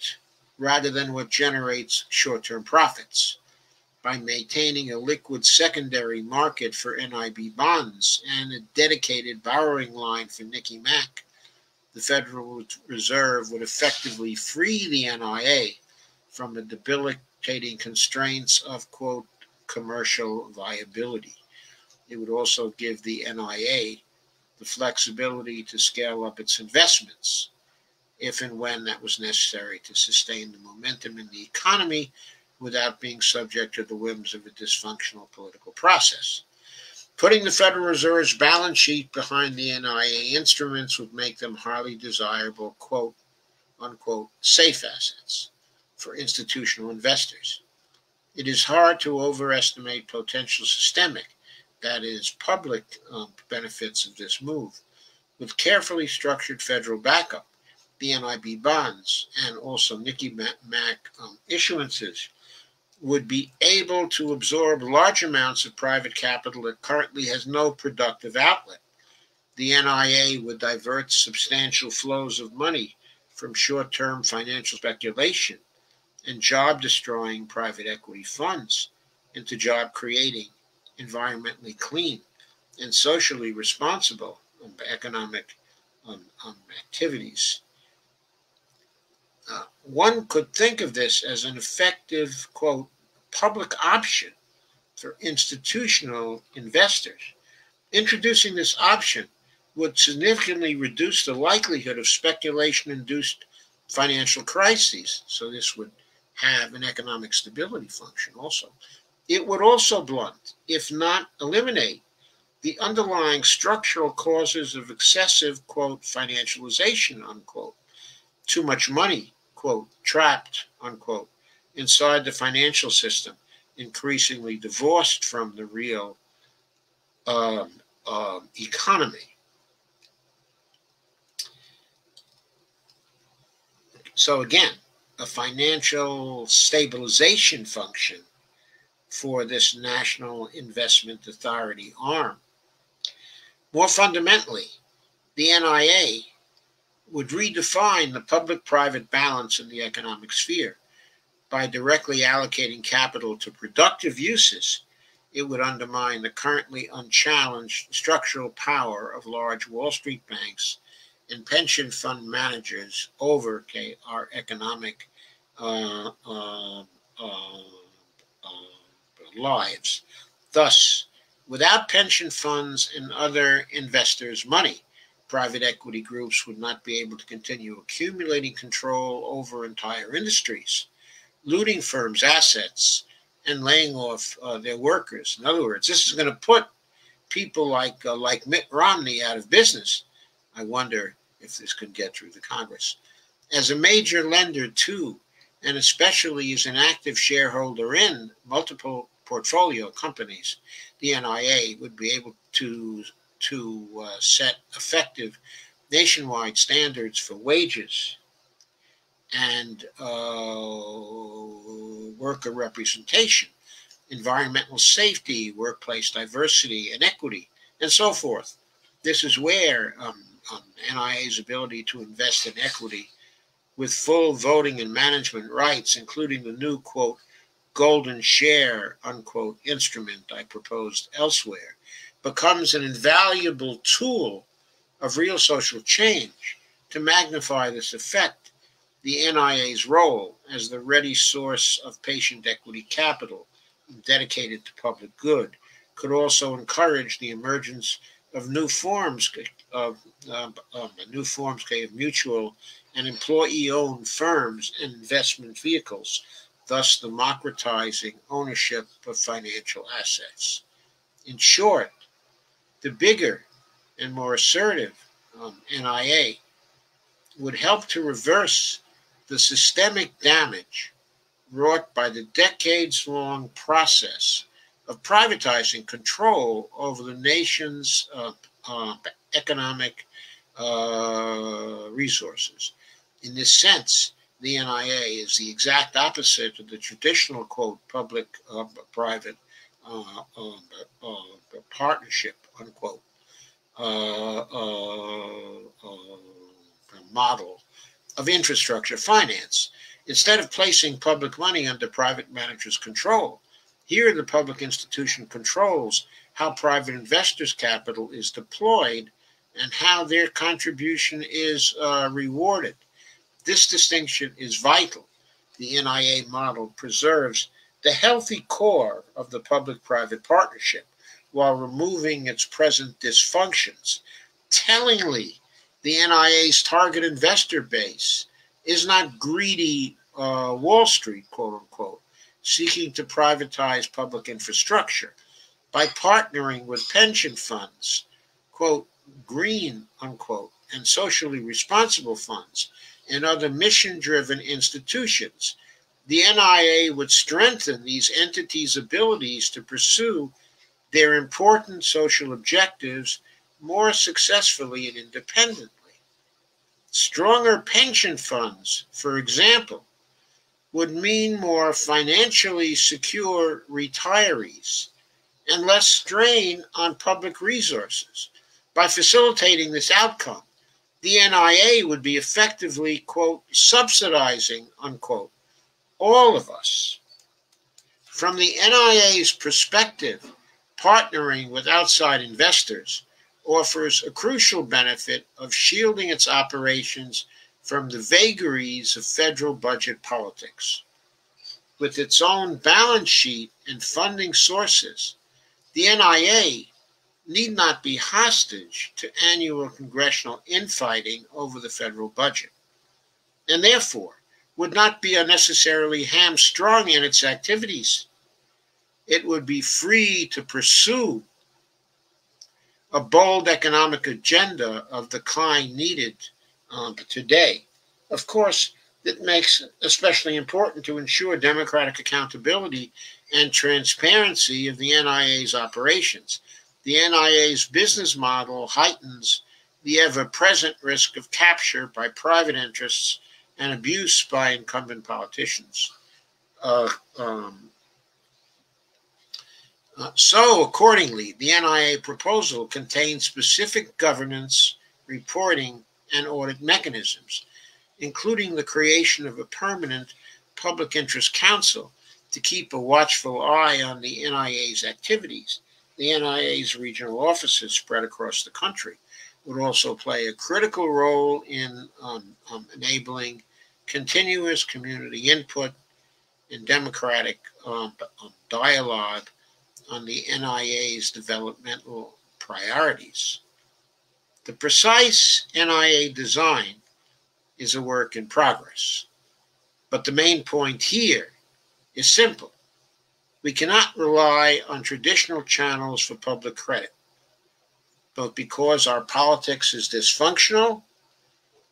rather than what generates short-term profits by maintaining a liquid secondary market for N I B bonds and a dedicated borrowing line for Nicky Mac. The Federal Reserve would effectively free the N I A from the debilitating constraints of, quote, commercial viability. It would also give the N I A the flexibility to scale up its investments if and when that was necessary to sustain the momentum in the economy without being subject to the whims of a dysfunctional political process. Putting the Federal Reserve's balance sheet behind the N I A instruments would make them highly desirable, quote, unquote, safe assets for institutional investors. It is hard to overestimate potential systemic, that is, public um, benefits of this move. With carefully structured federal backup, the N I B bonds and also Nicky Mac um, issuances would be able to absorb large amounts of private capital that currently has no productive outlet. The N I A would divert substantial flows of money from short-term financial speculation and job-destroying private equity funds into job-creating, environmentally clean, and socially responsible um, economic um, um, activities. Uh, one could think of this as an effective, quote, public option for institutional investors. Introducing this option would significantly reduce the likelihood of speculation-induced financial crises. So this would have an economic stability function also. It would also blunt, if not eliminate, the underlying structural causes of excessive, quote, financialization, unquote. Too much money, quote, trapped, unquote, inside the financial system, increasingly divorced from the real um, um, economy. So again, a financial stabilization function for this National Investment Authority arm. More fundamentally, the N I A would redefine the public-private balance in the economic sphere. By directly allocating capital to productive uses, it would undermine the currently unchallenged structural power of large Wall Street banks and pension fund managers over our economic uh, uh, uh, lives. Thus, without pension funds and other investors' money, private equity groups would not be able to continue accumulating control over entire industries, looting firms' assets, and laying off uh, their workers. In other words, this is going to put people like uh, like Mitt Romney out of business. I wonder if this could get through the Congress. As a major lender, too, and especially as an active shareholder in multiple portfolio companies, the N I A would be able to to uh, set effective nationwide standards for wages and uh, worker representation, environmental safety, workplace diversity and equity, and so forth. This is where um, um, N I A's ability to invest in equity with full voting and management rights, including the new, quote, golden share, unquote, instrument I proposed elsewhere, becomes an invaluable tool of real social change. To magnify this effect, the N I A's role as the ready source of patient equity capital dedicated to public good could also encourage the emergence of new forms of, of, of new forms of mutual and employee-owned firms and investment vehicles, thus democratizing ownership of financial assets. In short, the bigger and more assertive um, N I A would help to reverse the systemic damage wrought by the decades-long process of privatizing control over the nation's uh, uh, economic uh, resources. In this sense, the N I A is the exact opposite of the traditional, quote, public-private uh, uh, uh, uh, partnership, unquote, uh, uh, uh, model of infrastructure finance. Instead of placing public money under private managers' control, here the public institution controls how private investors' capital is deployed and how their contribution is uh, rewarded. This distinction is vital. The N I A model preserves the healthy core of the public-private partnership while removing its present dysfunctions. Tellingly, the N I A's target investor base is not greedy uh, Wall Street, quote-unquote, seeking to privatize public infrastructure. By partnering with pension funds, quote, green, unquote, and socially responsible funds, and other mission-driven institutions, the N I A would strengthen these entities' abilities to pursue their important social objectives more successfully and independently. Stronger pension funds, for example, would mean more financially secure retirees and less strain on public resources. By facilitating this outcome, the N I A would be effectively, quote, subsidizing, unquote, all of us. From the N I A's perspective, partnering with outside investors offers a crucial benefit of shielding its operations from the vagaries of federal budget politics. With its own balance sheet and funding sources, the N I A need not be hostage to annual congressional infighting over the federal budget, and therefore would not be unnecessarily hamstrung in its activities. It would be free to pursue a bold economic agenda of the kind needed um, today. Of course, that makes it especially important to ensure democratic accountability and transparency of the N I A's operations. The N I A's business model heightens the ever-present risk of capture by private interests and abuse by incumbent politicians. Uh, um, uh, so, accordingly, the N I A proposal contains specific governance, reporting, and audit mechanisms, including the creation of a permanent public interest council to keep a watchful eye on the N I A's activities. The N I A's regional offices spread across the country would also play a critical role in um, um, enabling continuous community input and democratic um, dialogue on the N I A's developmental priorities. The precise N I A design is a work in progress, but the main point here is simple. We cannot rely on traditional channels for public credit, both because our politics is dysfunctional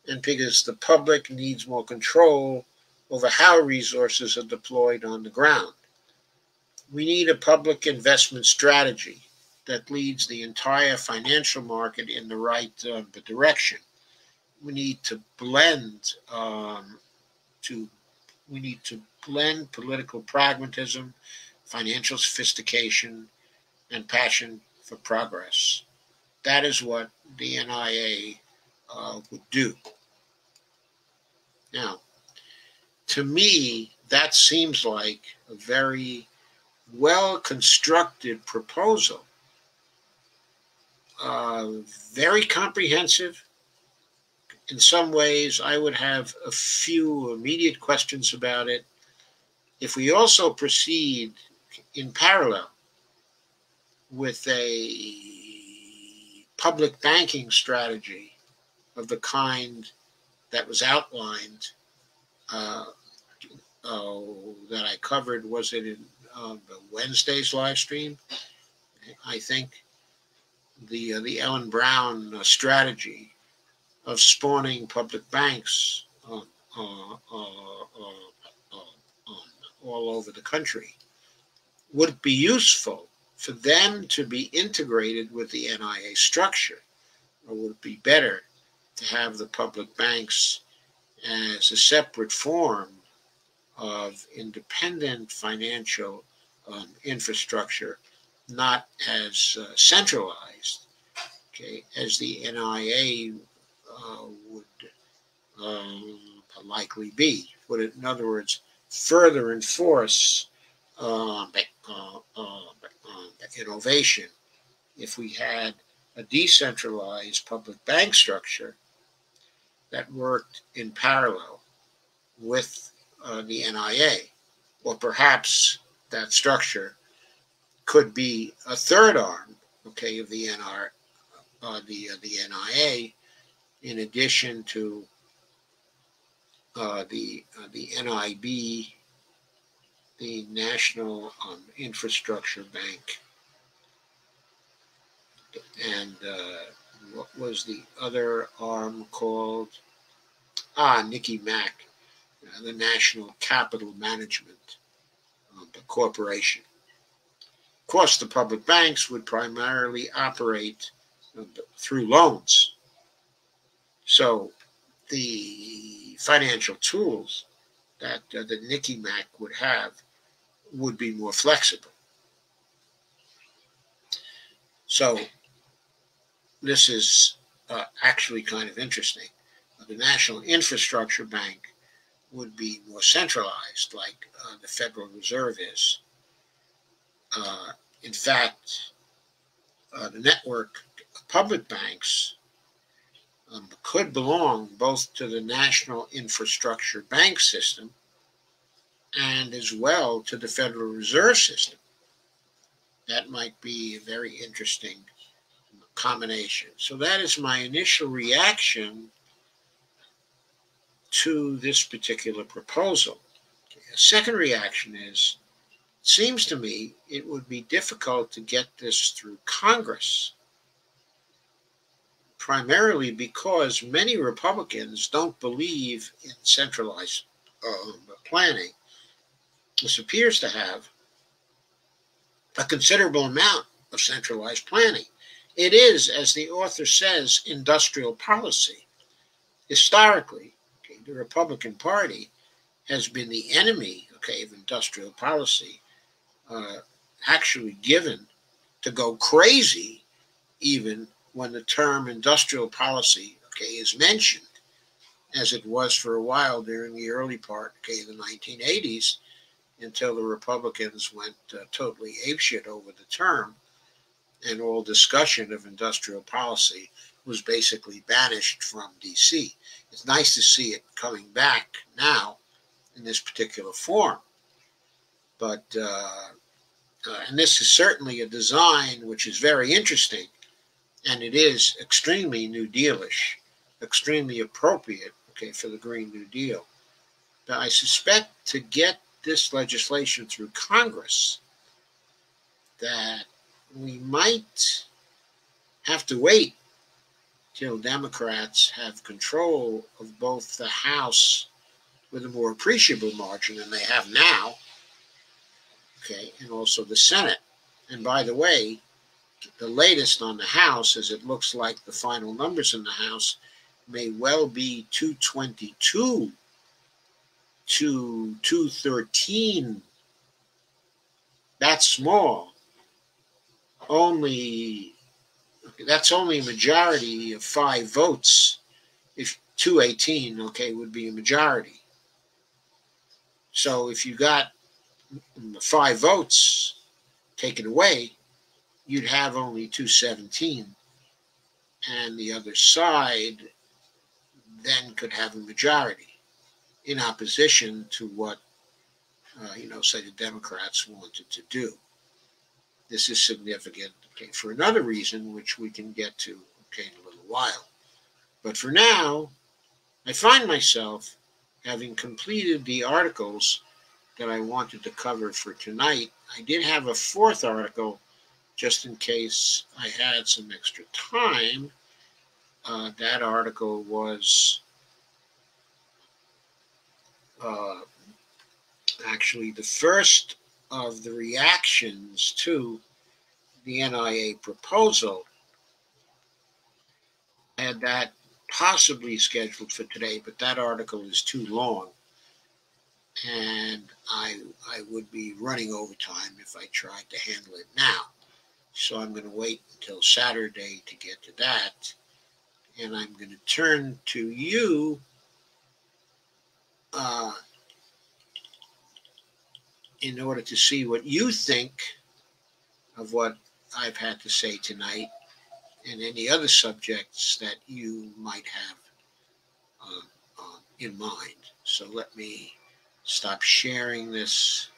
and because the public needs more control over how resources are deployed on the ground. We need a public investment strategy that leads the entire financial market in the right uh, direction. We need to blend um, to we need to blend political pragmatism, financial sophistication, and passion for progress. That is what the N I A uh, would do. Now, to me, that seems like a very well-constructed proposal, uh, very comprehensive. In some ways, I would have a few immediate questions about it. If we also proceed in parallel with a public banking strategy of the kind that was outlined, uh, oh, that I covered, was it in uh, Wednesday's live stream? I think the, uh, the Ellen Brown uh, strategy of spawning public banks uh, uh, uh, uh, uh, uh, all over the country would be useful for them to be integrated with the N I A structure, or would it be better to have the public banks as a separate form of independent financial um, infrastructure, not as uh, centralized, okay, as the N I A uh, would um, likely be. Would it, in other words, further enforce uh, uh, uh, innovation if we had a decentralized public bank structure that worked in parallel with uh, the N I A, or perhaps that structure could be a third arm, okay, of the N R, uh, the uh, the N I A, in addition to uh, the uh, the N I B, the National um, Infrastructure Bank, and uh, what was the other arm called? Ah, Nicky Mac, uh, the National Capital Management um, the Corporation. Of course, the public banks would primarily operate uh, through loans. So the financial tools that uh, the Nicky Mac would have would be more flexible. So this is uh, actually kind of interesting. Uh, the National Infrastructure Bank would be more centralized, like uh, the Federal Reserve is. Uh, in fact, uh, the network of public banks um, could belong both to the National Infrastructure Bank system and as well to the Federal Reserve system. That might be a very interesting combination. So that is my initial reaction to this particular proposal. A second reaction is, it seems to me it would be difficult to get this through Congress, primarily because many Republicans don't believe in centralized uh, planning. This appears to have a considerable amount of centralized planning. It is, as the author says, industrial policy. Historically, okay, the Republican Party has been the enemy, okay, of industrial policy, uh, actually given to go crazy even when the term industrial policy, okay, is mentioned, as it was for a while during the early part, okay, of the nineteen eighties, until the Republicans went uh, totally apeshit over the term, and all discussion of industrial policy was basically banished from D C. It's nice to see it coming back now in this particular form. But, uh, uh, and this is certainly a design which is very interesting, and it is extremely New Deal-ish, extremely appropriate, okay, for the Green New Deal. But I suspect to get this legislation through Congress, that we might have to wait till Democrats have control of both the House with a more appreciable margin than they have now, okay, and also the Senate. And by the way, the latest on the House is it looks like the final numbers in the House may well be two twenty-two to two thirteen. That's small. Only okay, that's only a majority of five votes. If two eighteen, okay, would be a majority. So if you got five votes taken away, you'd have only two seventeen, and the other side then could have a majority in opposition to what, uh, you know, say the Democrats wanted to do. This is significant, okay, for another reason, which we can get to, okay, in a little while. But for now, I find myself having completed the articles that I wanted to cover for tonight. I did have a fourth article, just in case I had some extra time. Uh, that article was Uh, actually the first of the reactions to the N I A proposal. I had that possibly scheduled for today, but that article is too long, and I, I would be running over time if I tried to handle it now. So I'm going to wait until Saturday to get to that, and I'm going to turn to you, uh, in order to see what you think of what I've had to say tonight and any other subjects that you might have um, um, in mind. So let me stop sharing this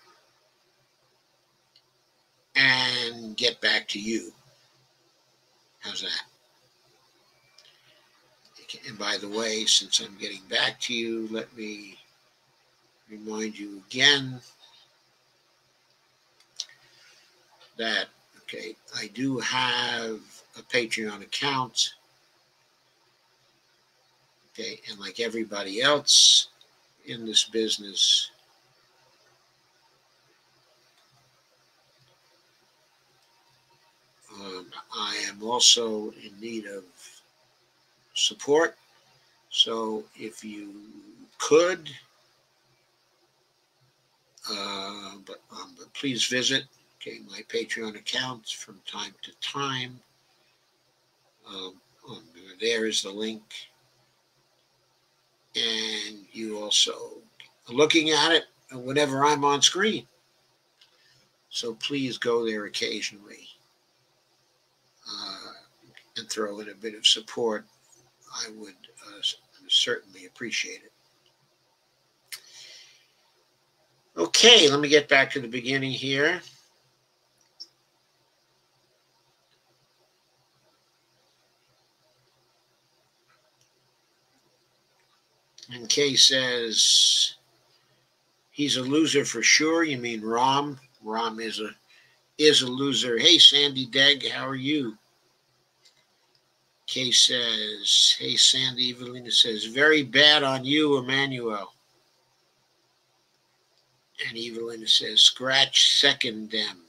and get back to you. How's that? And by the way, since I'm getting back to you, let me remind you again that, okay, I do have a Patreon account, okay, and like everybody else in this business, um, I am also in need of support. So if you could, uh, but, um, but please visit, okay, my Patreon accounts from time to time. Um, um, there is the link. And you also are looking at it whenever I'm on screen. So please go there occasionally uh, and throw in a bit of support. I would uh, certainly appreciate it. Okay, let me get back to the beginning here. And Kay says, he's a loser for sure. You mean Rahm? Rahm is a, is a loser. Hey, Sandy Degg, how are you? Kay says, hey, Sandy. Evelina says, very bad on you, Emanuel. And Evelina says, scratch second them.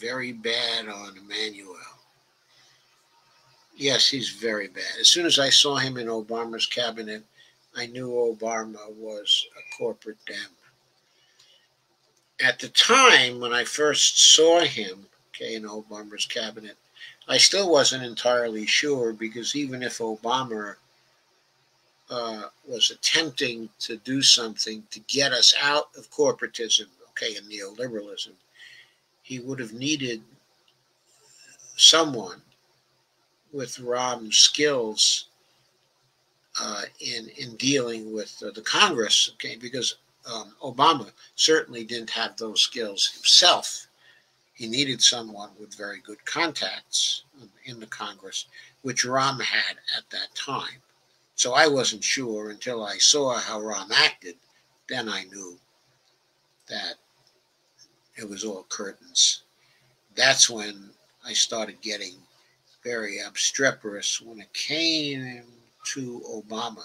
Very bad on Emanuel. Yes, he's very bad. As soon as I saw him in Obama's cabinet, I knew Obama was a corporate damn. At the time when I first saw him, okay, in Obama's cabinet, I still wasn't entirely sure, because even if Obama uh, was attempting to do something to get us out of corporatism, okay, and neoliberalism, he would have needed someone with Rahm's skills Uh, in in dealing with uh, the Congress, okay, because um, Obama certainly didn't have those skills himself. He needed someone with very good contacts in the Congress, which Rahm had at that time. So I wasn't sure until I saw how Rahm acted. Then I knew that it was all curtains. That's when I started getting very obstreperous when it came to Obama.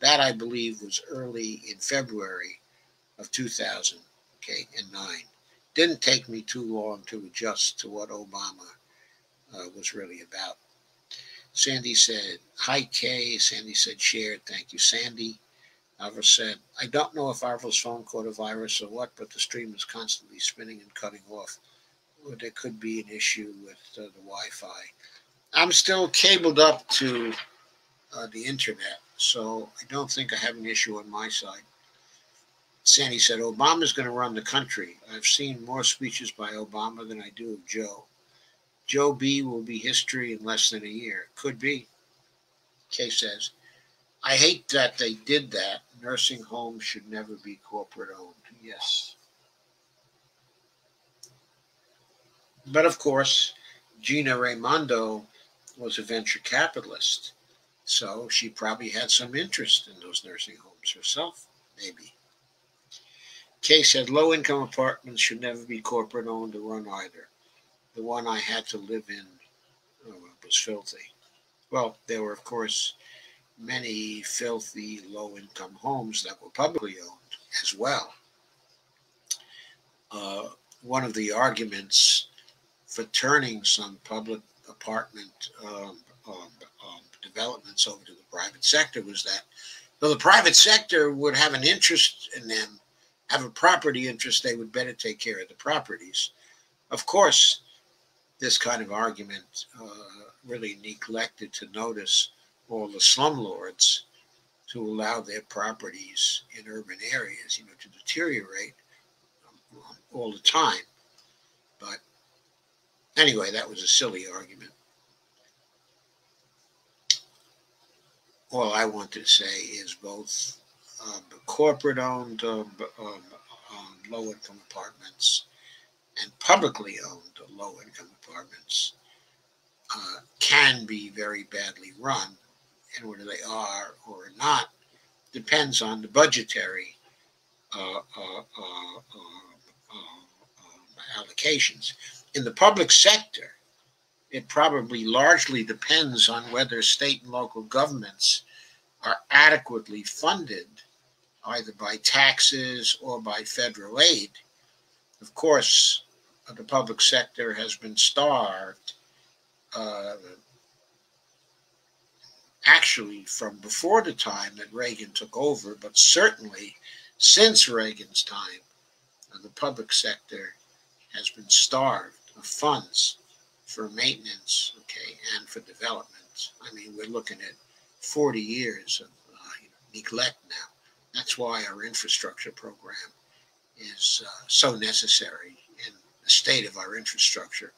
That, I believe, was early in February of two thousand nine. Didn't take me too long to adjust to what Obama uh, was really about. Sandy said, hi, Kay. Sandy said, shared. Thank you, Sandy. Arvel said, I don't know if Arvel's phone caught a virus or what, but the stream is constantly spinning and cutting off. Or there could be an issue with uh, the Wi-Fi. I'm still cabled up to Uh, the internet, so I don't think I have an issue on my side. Sandy said, Obama's going to run the country. I've seen more speeches by Obama than I do of Joe. Joe B. will be history in less than a year. Could be. Kay says, I hate that they did that. Nursing homes should never be corporate owned. Yes. But of course, Gina Raimondo was a venture capitalist. So she probably had some interest in those nursing homes herself, maybe. Kay said, low-income apartments should never be corporate-owned or run either. The one I had to live in oh, was filthy. Well, there were, of course, many filthy low-income homes that were publicly owned as well. Uh, one of the arguments for turning some public apartment um, um, um, developments over to the private sector was that though the private sector would have an interest in them, have a property interest, they would better take care of the properties. Of course, this kind of argument uh, really neglected to notice all the slumlords to allow their properties in urban areas, you know, to deteriorate um, all the time. But anyway, that was a silly argument. All I want to say is both um, corporate-owned um, um, um, low-income apartments and publicly owned low-income apartments uh, can be very badly run, and whether they are or are not depends on the budgetary uh, uh, uh, uh, uh, allocations. In the public sector, it probably largely depends on whether state and local governments are adequately funded either by taxes or by federal aid. Of course, the public sector has been starved uh, actually from before the time that Reagan took over, but certainly since Reagan's time, the public sector has been starved of funds for maintenance, okay, and for development. I mean, we're looking at forty years of uh, you know, neglect now. That's why our infrastructure program is uh, so necessary, and the state of our infrastructure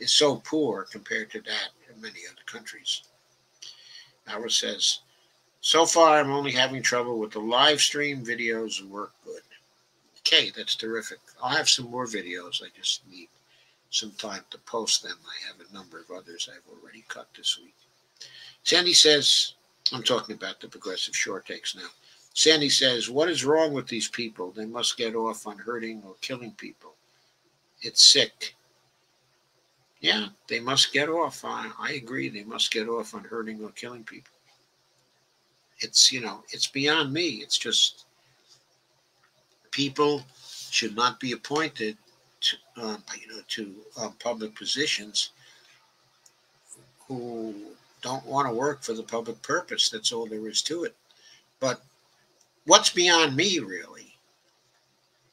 is so poor compared to that in many other countries. Howard says, so far I'm only having trouble with the live stream. Videos work good. Okay, that's terrific. I'll have some more videos. I just need some time to post them. I have a number of others I've already cut this week. Sandy says, I'm talking about the progressive short takes now. Sandy says, what is wrong with these people? They must get off on hurting or killing people. It's sick. Yeah, they must get off on, I agree, they must get off on hurting or killing people. It's, you know, it's beyond me. It's just people should not be appointed to, um, you know, to um, public positions who don't want to work for the public purpose. That's all there is to it. But what's beyond me, really,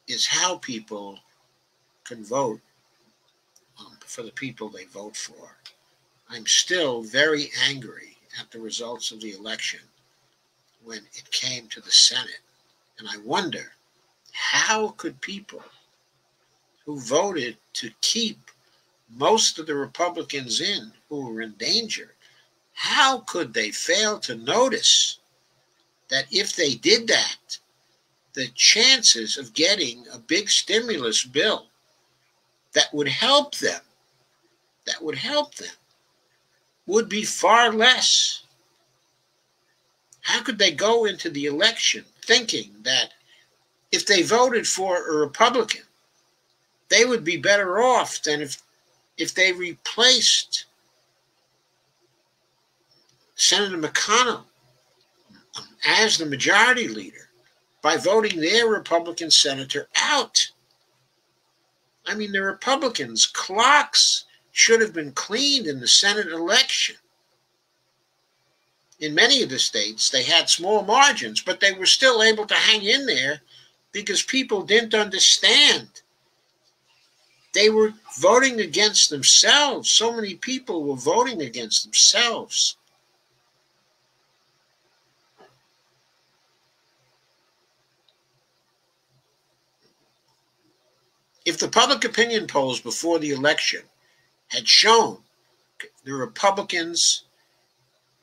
is how people can vote Um, for the people they vote for. I'm still very angry at the results of the election when it came to the Senate. And I wonder, how could people who voted to keep most of the Republicans in who were in danger, how could they fail to notice that if they did that, the chances of getting a big stimulus bill that would help them, that would help them, would be far less? How could they go into the election thinking that if they voted for a Republican, they would be better off than if, if they replaced Senator McConnell as the majority leader by voting their Republican senator out? I mean, the Republicans' clocks should have been cleaned in the Senate election. In many of the states, they had small margins, but they were still able to hang in there because people didn't understand. They were voting against themselves. So many people were voting against themselves. If the public opinion polls before the election had shown the Republicans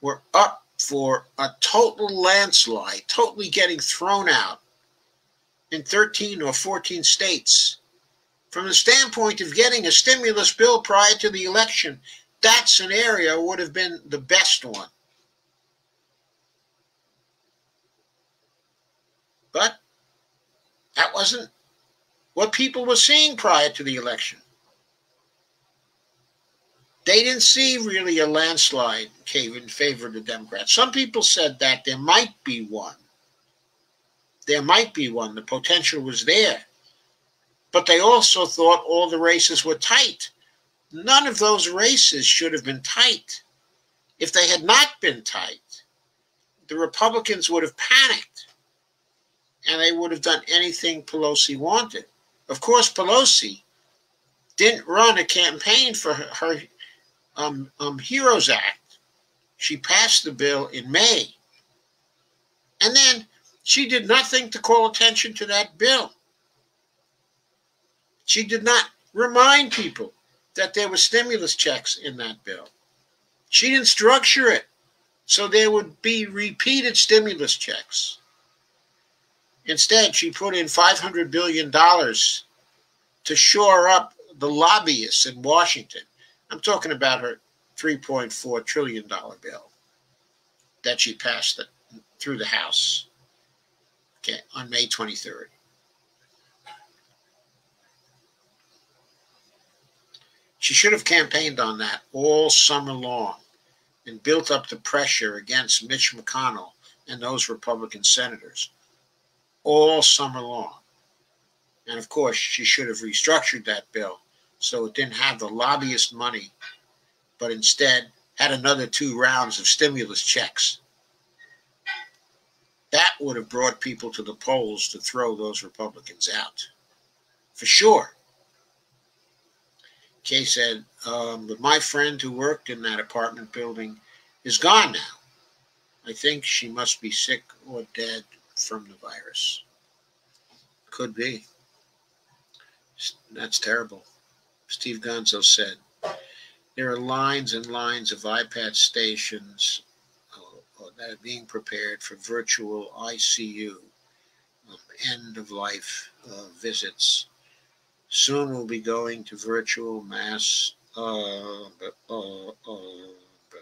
were up for a total landslide, totally getting thrown out in thirteen or fourteen states, from the standpoint of getting a stimulus bill prior to the election, that scenario would have been the best one. But that wasn't what people were seeing prior to the election. They didn't see really a landslide came in favor of the Democrats. Some people said that there might be one. There might be one. The potential was there. But they also thought all the races were tight. None of those races should have been tight. If they had not been tight, the Republicans would have panicked and they would have done anything Pelosi wanted. Of course, Pelosi didn't run a campaign for her, her um, um, HEROES Act. She passed the bill in May. And then she did nothing to call attention to that bill. She did not remind people that there were stimulus checks in that bill. She didn't structure it so there would be repeated stimulus checks. Instead, she put in five hundred billion dollars to shore up the lobbyists in Washington. I'm talking about her three point four trillion dollars bill that she passed the, through the House okay, on May twenty-third. She should have campaigned on that all summer long and built up the pressure against Mitch McConnell and those Republican senators all summer long. And, of course, she should have restructured that bill so it didn't have the lobbyist money, but instead had another two rounds of stimulus checks. That would have brought people to the polls to throw those Republicans out, for sure. Kay said, um, but my friend who worked in that apartment building is gone now. I think she must be sick or dead from the virus. Could be. That's terrible. Steve Gonzo said, there are lines and lines of iPad stations uh, that are being prepared for virtual I C U, um, end-of-life uh, visits. Soon we'll be going to virtual mass uh, uh, uh,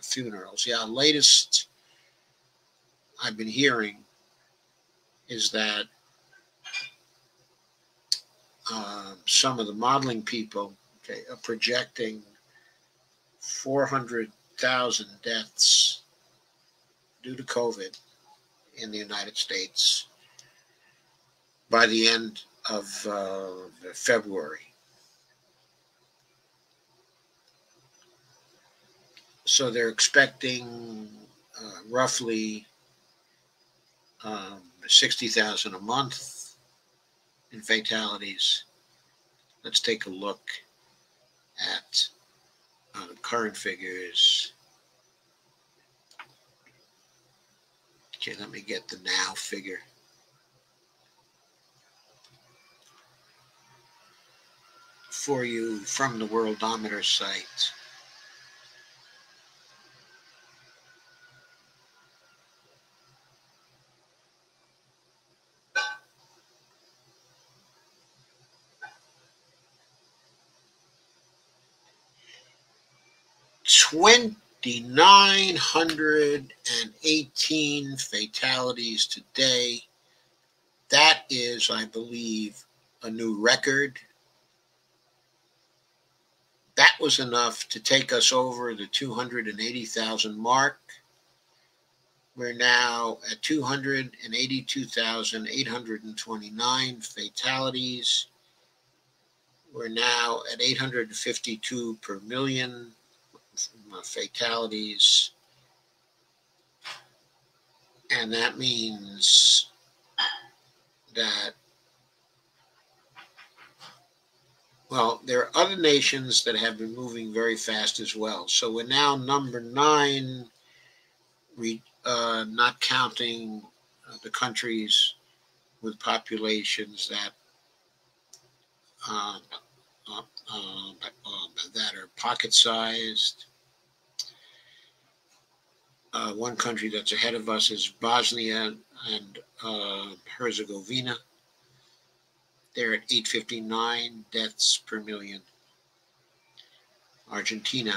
funerals. Yeah, latest I've been hearing is that uh, some of the modeling people okay, are projecting four hundred thousand deaths due to COVID in the United States by the end of uh, February. So they're expecting uh, roughly um, sixty thousand a month in fatalities. Let's take a look at uh, the current figures. Okay, let me get the now figure. For you from the Worldometer site. two thousand nine hundred eighteen fatalities today. That is, I believe, a new record. That was enough to take us over the two hundred eighty thousand mark. We're now at two hundred eighty-two thousand eight hundred twenty-nine fatalities. We're now at eight hundred fifty-two per million fatalities. And that means that well, there are other nations that have been moving very fast as well. So we're now number nine, re, uh, not counting uh, the countries with populations that uh, uh, uh, uh, that are pocket-sized. Uh, one country that's ahead of us is Bosnia and uh, Herzegovina. They're at eight hundred fifty-nine deaths per million. Argentina,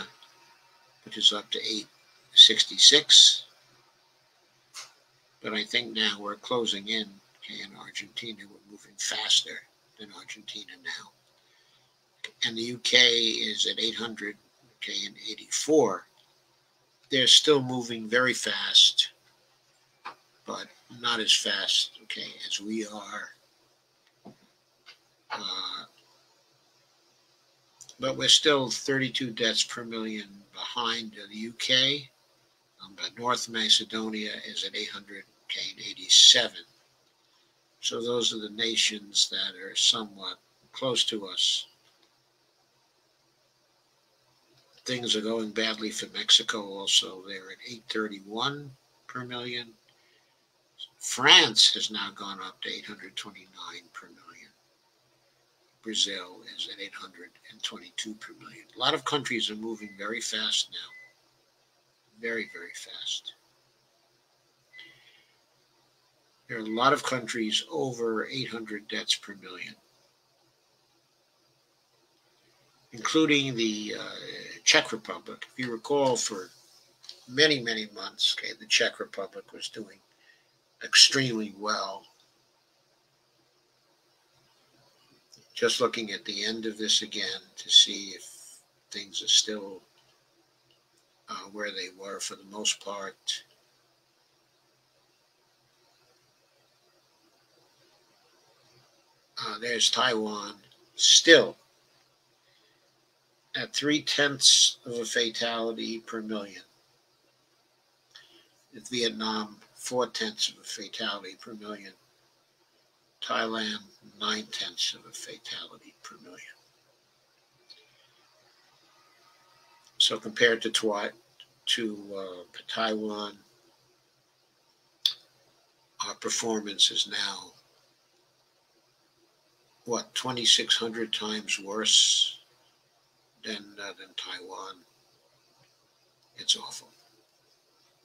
which is up to eight hundred sixty-six. But I think now we're closing in okay, in Argentina. We're moving faster than Argentina now. And the U K is at eight hundred eighty-four. They're still moving very fast, but not as fast okay, as we are. Uh, but we're still thirty-two deaths per million behind the U K Um, but North Macedonia is at eight hundred, Kane eighty-seven. So those are the nations that are somewhat close to us. Things are going badly for Mexico also. They're at eight thirty-one per million. France has now gone up to eight hundred twenty-nine per million. Brazil is at eight hundred twenty-two per million. A lot of countries are moving very fast now. Very, very fast. There are a lot of countries over eight hundred deaths per million, including the uh, Czech Republic. If you recall, for many, many months, okay, the Czech Republic was doing extremely well. Just looking at the end of this again to see if things are still uh, where they were for the most part. Uh, there's Taiwan, still at three-tenths of a fatality per million. With Vietnam, four-tenths of a fatality per million. Thailand, nine-tenths of a fatality per million. So compared to, to uh, Taiwan, our performance is now, what, twenty-six hundred times worse than, uh, than Taiwan. It's awful,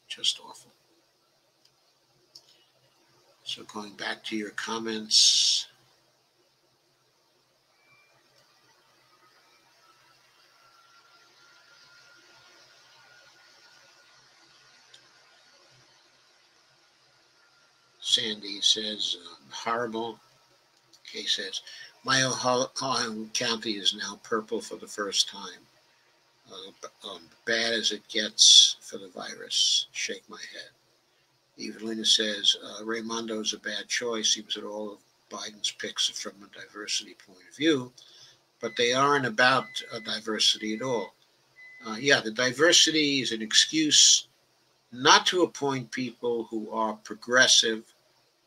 just awful. So going back to your comments, Sandy says, um, horrible. Kay says, my Ohio County is now purple for the first time. Uh, um, bad as it gets for the virus. Shake my head. Evelina says, uh, Raimondo is a bad choice. Seems that all of Biden's picks are from a diversity point of view, but they aren't about uh, diversity at all. Uh, yeah, the diversity is an excuse not to appoint people who are progressive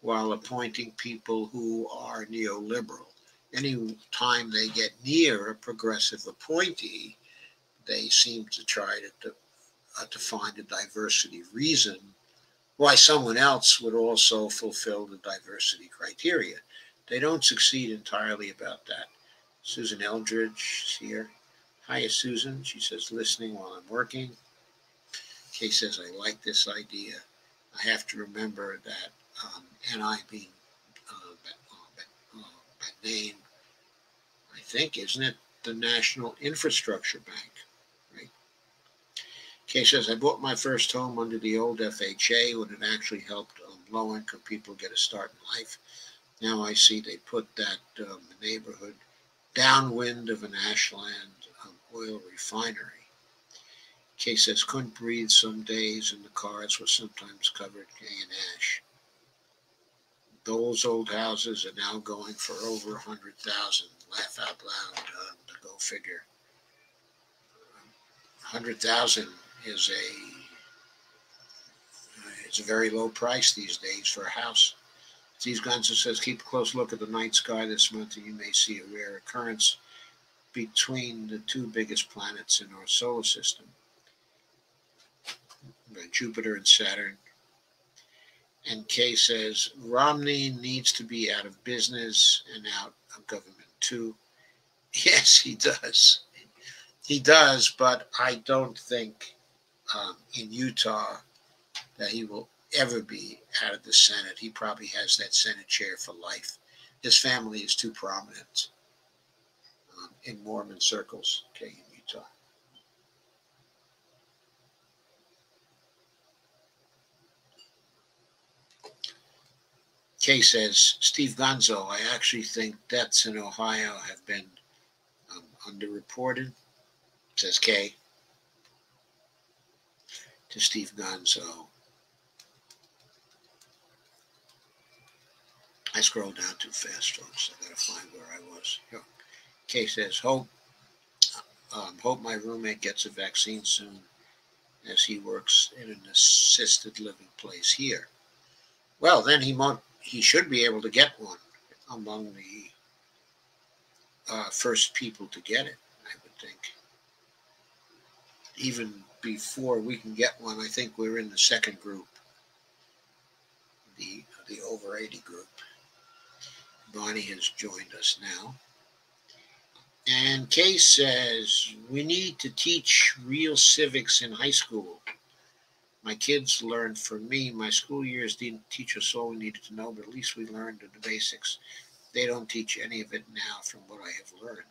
while appointing people who are neoliberal. Any time they get near a progressive appointee, they seem to try to, to, uh, to find a diversity reason why someone else would also fulfill the diversity criteria. They don't succeed entirely about that. Susan Eldridge is here. Hiya, Susan. She says, listening while I'm working. Kay says, I like this idea. I have to remember that um, N I being uh, by, uh, by name, I think, isn't it? The National Infrastructure Bank. Kay says, I bought my first home under the old F H A when it actually helped um, low-income people get a start in life. Now I see they put that um, neighborhood downwind of an Ashland um, oil refinery. Kay says, couldn't breathe some days and the cars were sometimes covered in ash. Those old houses are now going for over one hundred thousand dollars. Laugh out loud, um, to go figure. one hundred thousand dollars. Is a it's a very low price these days for a house. Steve Gonzo says, keep a close look at the night sky this month and you may see a rare occurrence between the two biggest planets in our solar system, Jupiter and Saturn. And Kay says, Romney needs to be out of business and out of government too. Yes, he does. He does, but I don't think um, in Utah that he will ever be out of the Senate. He probably has that Senate chair for life. His family is too prominent um, in Mormon circles, okay, in Utah. Kay says, Steve Gonzo, I actually think deaths in Ohio have been um, underreported. Says Kay to Steve Gonzo. I scrolled down too fast, folks. I gotta find where I was. Here. Kay says, hope, um, hope my roommate gets a vaccine soon. as he works in an assisted living place here. Well, then he might, he should be able to get one among the uh, first people to get it, I would think. Even before we can get one, I think we're in the second group, the, the over eighty group. Bonnie has joined us now. And Kay says, we need to teach real civics in high school. My kids learned from me. My school years didn't teach us all we needed to know, but at least we learned the basics. They don't teach any of it now from what I have learned.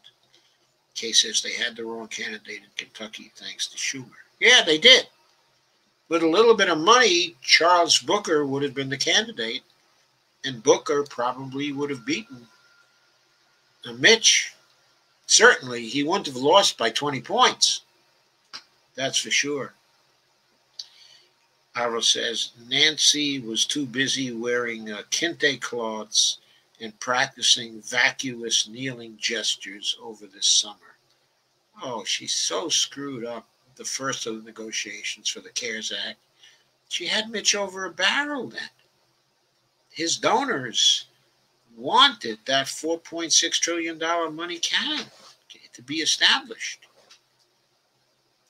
Kay says they had the wrong candidate in Kentucky thanks to Schumer. Yeah, they did. With a little bit of money, Charles Booker would have been the candidate, and Booker probably would have beaten Mitch. Certainly, he wouldn't have lost by twenty points. That's for sure. Ira says, Nancy was too busy wearing uh, kente cloths and practicing vacuous kneeling gestures over this summer. Oh, she's so screwed up, the first of the negotiations for the CARES Act. She had Mitch over a barrel then. His donors wanted that four point six trillion dollars money cannon to be established.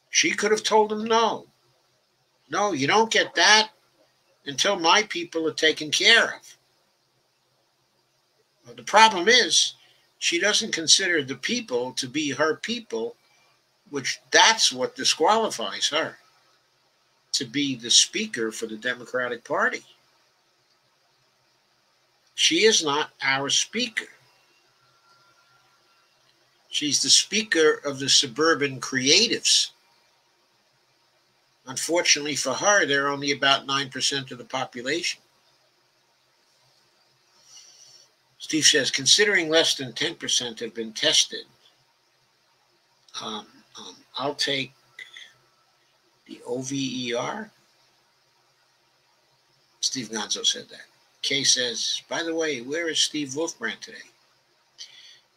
She could have told him no. No, you don't get that until my people are taken care of. Well, the problem is she doesn't consider the people to be her people, which that's what disqualifies her to be the speaker for the Democratic Party. She is not our speaker. She's the speaker of the suburban creatives. Unfortunately for her, they're only about nine percent of the population. Steve says, considering less than ten percent have been tested, um, um, I'll take the O V E R. Steve Gonzo said that. Kay says, by the way, where is Steve Wolfbrand today?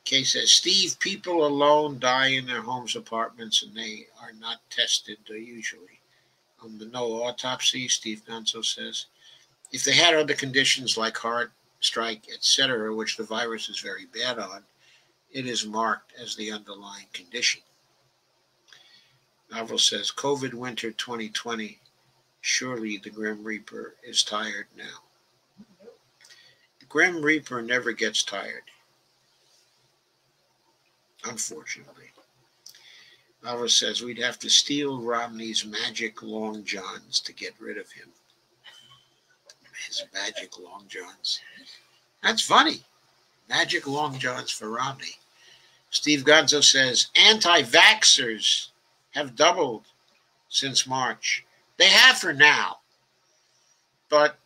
Kay says, Steve, people alone die in their homes, apartments, and they are not tested usually. Um, no autopsy, Steve Gonzo says. If they had other conditions like heart, strike, et cetera, which the virus is very bad on, it is marked as the underlying condition. Novel says, COVID winter twenty twenty, surely the Grim Reaper is tired now. Grim Reaper never gets tired, unfortunately. Alva says we'd have to steal Romney's magic long johns to get rid of him. His magic long johns. That's funny. Magic long johns for Romney. Steve Gonzo says anti-vaxxers have doubled since March. They have for now, but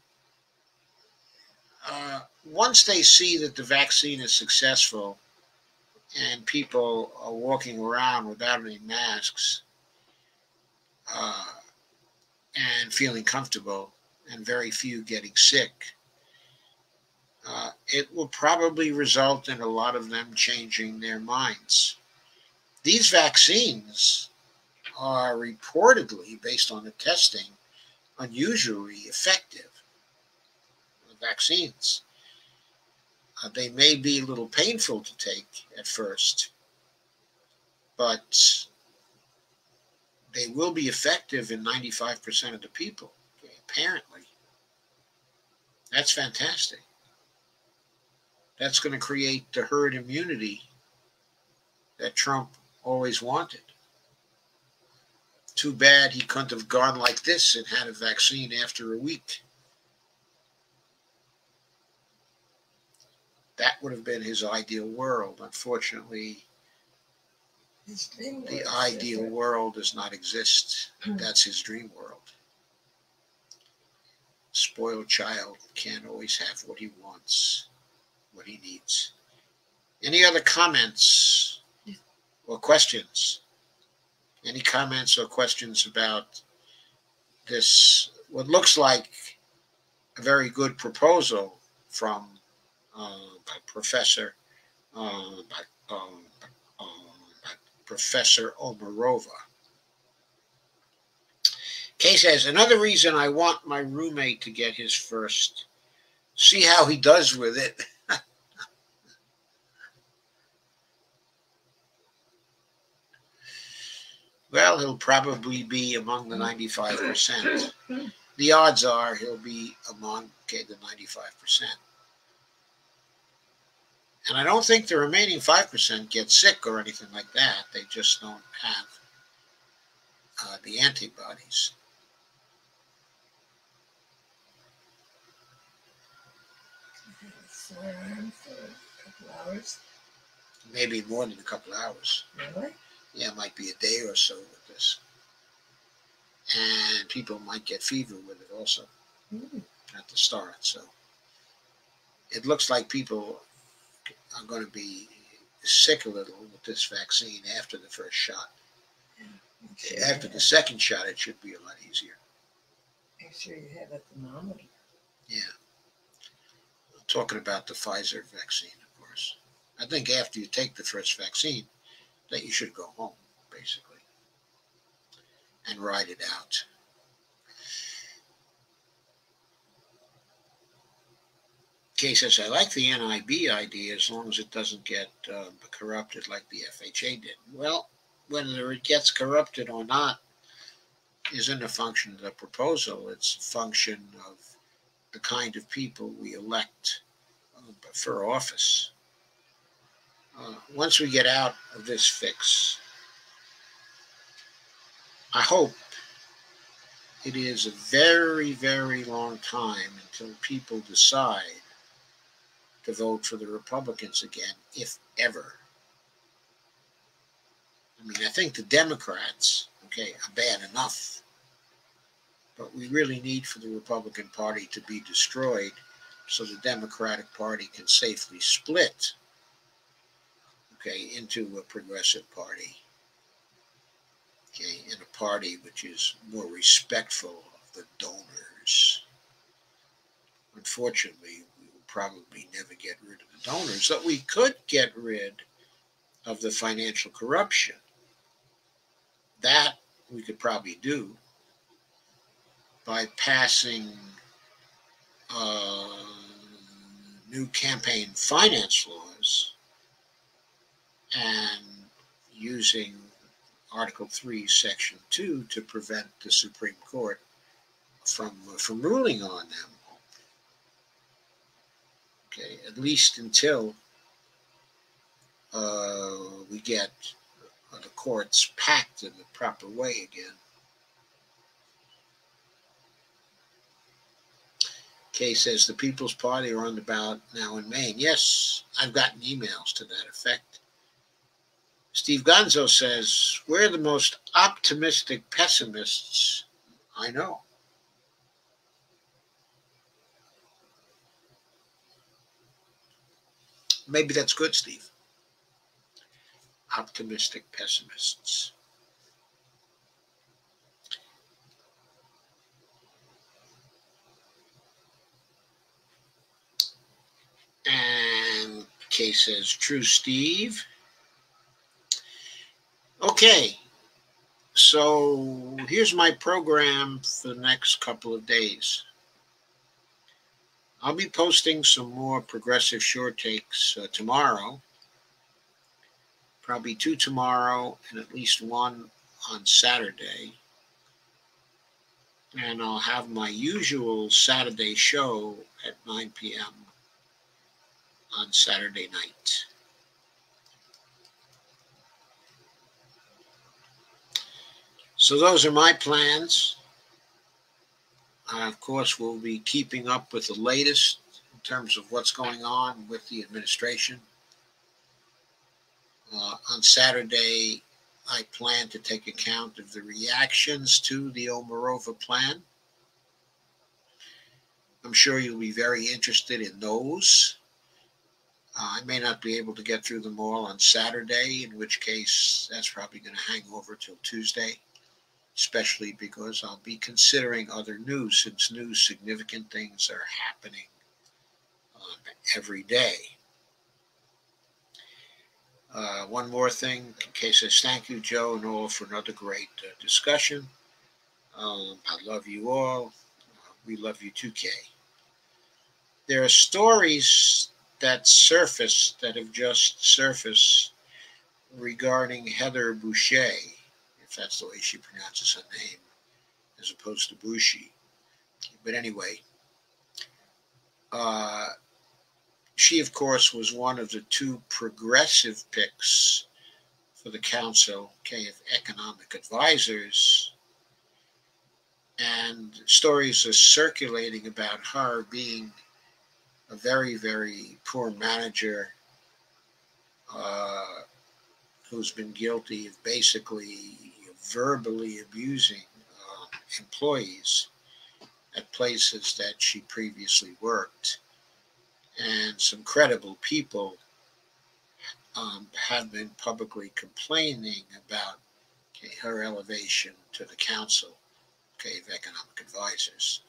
Uh, once they see that the vaccine is successful and people are walking around without any masks uh, and feeling comfortable and very few getting sick, uh, it will probably result in a lot of them changing their minds. These vaccines are reportedly, based on the testing, unusually effective. Vaccines. Uh, they may be a little painful to take at first, but they will be effective in ninety-five percent of the people, apparently. That's fantastic. That's going to create the herd immunity that Trump always wanted. Too bad he couldn't have gone like this and had a vaccine after a week. That would have been his ideal world. Unfortunately, the ideal world does not exist. That's his dream world. Spoiled child can't always have what he wants, what he needs. Any other comments or questions? Any comments or questions about this, what looks like a very good proposal from Uh, by Professor uh, by, um, uh, by Professor Omarova. Kay says, another reason I want my roommate to get his first. See how he does with it. Well, he'll probably be among the ninety-five percent. The odds are he'll be among okay, the ninety-five percent. And I don't think the remaining five percent get sick or anything like that. They just don't have uh, the antibodies. I have a sore arm for a couple hours. Maybe more than a couple hours. Really? Yeah, it might be a day or so with this. And people might get fever with it also mm. at the start. So it looks like people are going to be sick a little with this vaccine after the first shot. Yeah, sure after the second shot, it should be a lot easier. Make sure you have a thermometer. Yeah. I'm talking about the Pfizer vaccine, of course. I think after you take the first vaccine, that you should go home, basically, and ride it out. Kay says, I like the N I B idea as long as it doesn't get uh, corrupted like the F H A did. Well, whether it gets corrupted or not isn't a function of the proposal. It's a function of the kind of people we elect uh, for office. Uh, once we get out of this fix, I hope it is a very, very long time until people decide to vote for the Republicans again, if ever. I mean, I think the Democrats, okay, are bad enough, but we really need for the Republican Party to be destroyed so the Democratic Party can safely split, okay, into a progressive party, okay, and a party which is more respectful of the donors. Unfortunately, probably never get rid of the donors, but we could get rid of the financial corruption. That we could probably do by passing uh, new campaign finance laws and using Article three, Section two to prevent the Supreme Court from, from ruling on them. Okay, at least until uh, we get the courts packed in the proper way again. Kay says the People's Party are on the ballot now in Maine. Yes, I've gotten emails to that effect. Steve Gonzo says, we're the most optimistic pessimists I know. Maybe that's good, Steve. Optimistic pessimists. And Kay says, true, Steve. Okay. So here's my program for the next couple of days. I'll be posting some more progressive short takes uh, tomorrow, probably two tomorrow and at least one on Saturday. And I'll have my usual Saturday show at nine p m on Saturday night. So those are my plans. Uh, of course, we'll be keeping up with the latest in terms of what's going on with the administration. Uh, on Saturday, I plan to take account of the reactions to the Omarova plan. I'm sure you'll be very interested in those. Uh, I may not be able to get through them all on Saturday, in which case that's probably going to hang over till Tuesday. Especially because I'll be considering other news, since new significant things are happening um, every day. Uh, one more thing, Kay says, thank you, Joe, and all for another great uh, discussion. Um, I love you all. We love you too, Kay. There are stories that surfaced, that have just surfaced, regarding Heather Boucher, if that's the way she pronounces her name, as opposed to Bouchy. But anyway, uh, she, of course, was one of the two progressive picks for the Council okay, of Economic Advisors. And stories are circulating about her being a very, very poor manager uh, who's been guilty of basically verbally abusing uh, employees at places that she previously worked. And some credible people um, have been publicly complaining about okay, her elevation to the Council okay, of Economic Advisors.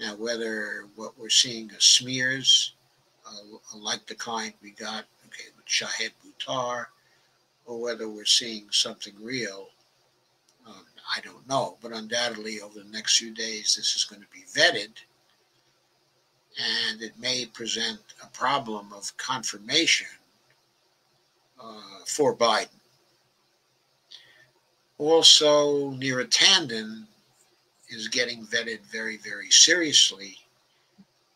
Now, whether what we're seeing are smears, uh, like the kind we got okay, with Shahid Buttar, or whether we're seeing something real, um, I don't know. But undoubtedly, over the next few days, this is going to be vetted, and it may present a problem of confirmation uh, for Biden. Also, Neera Tanden is getting vetted very, very seriously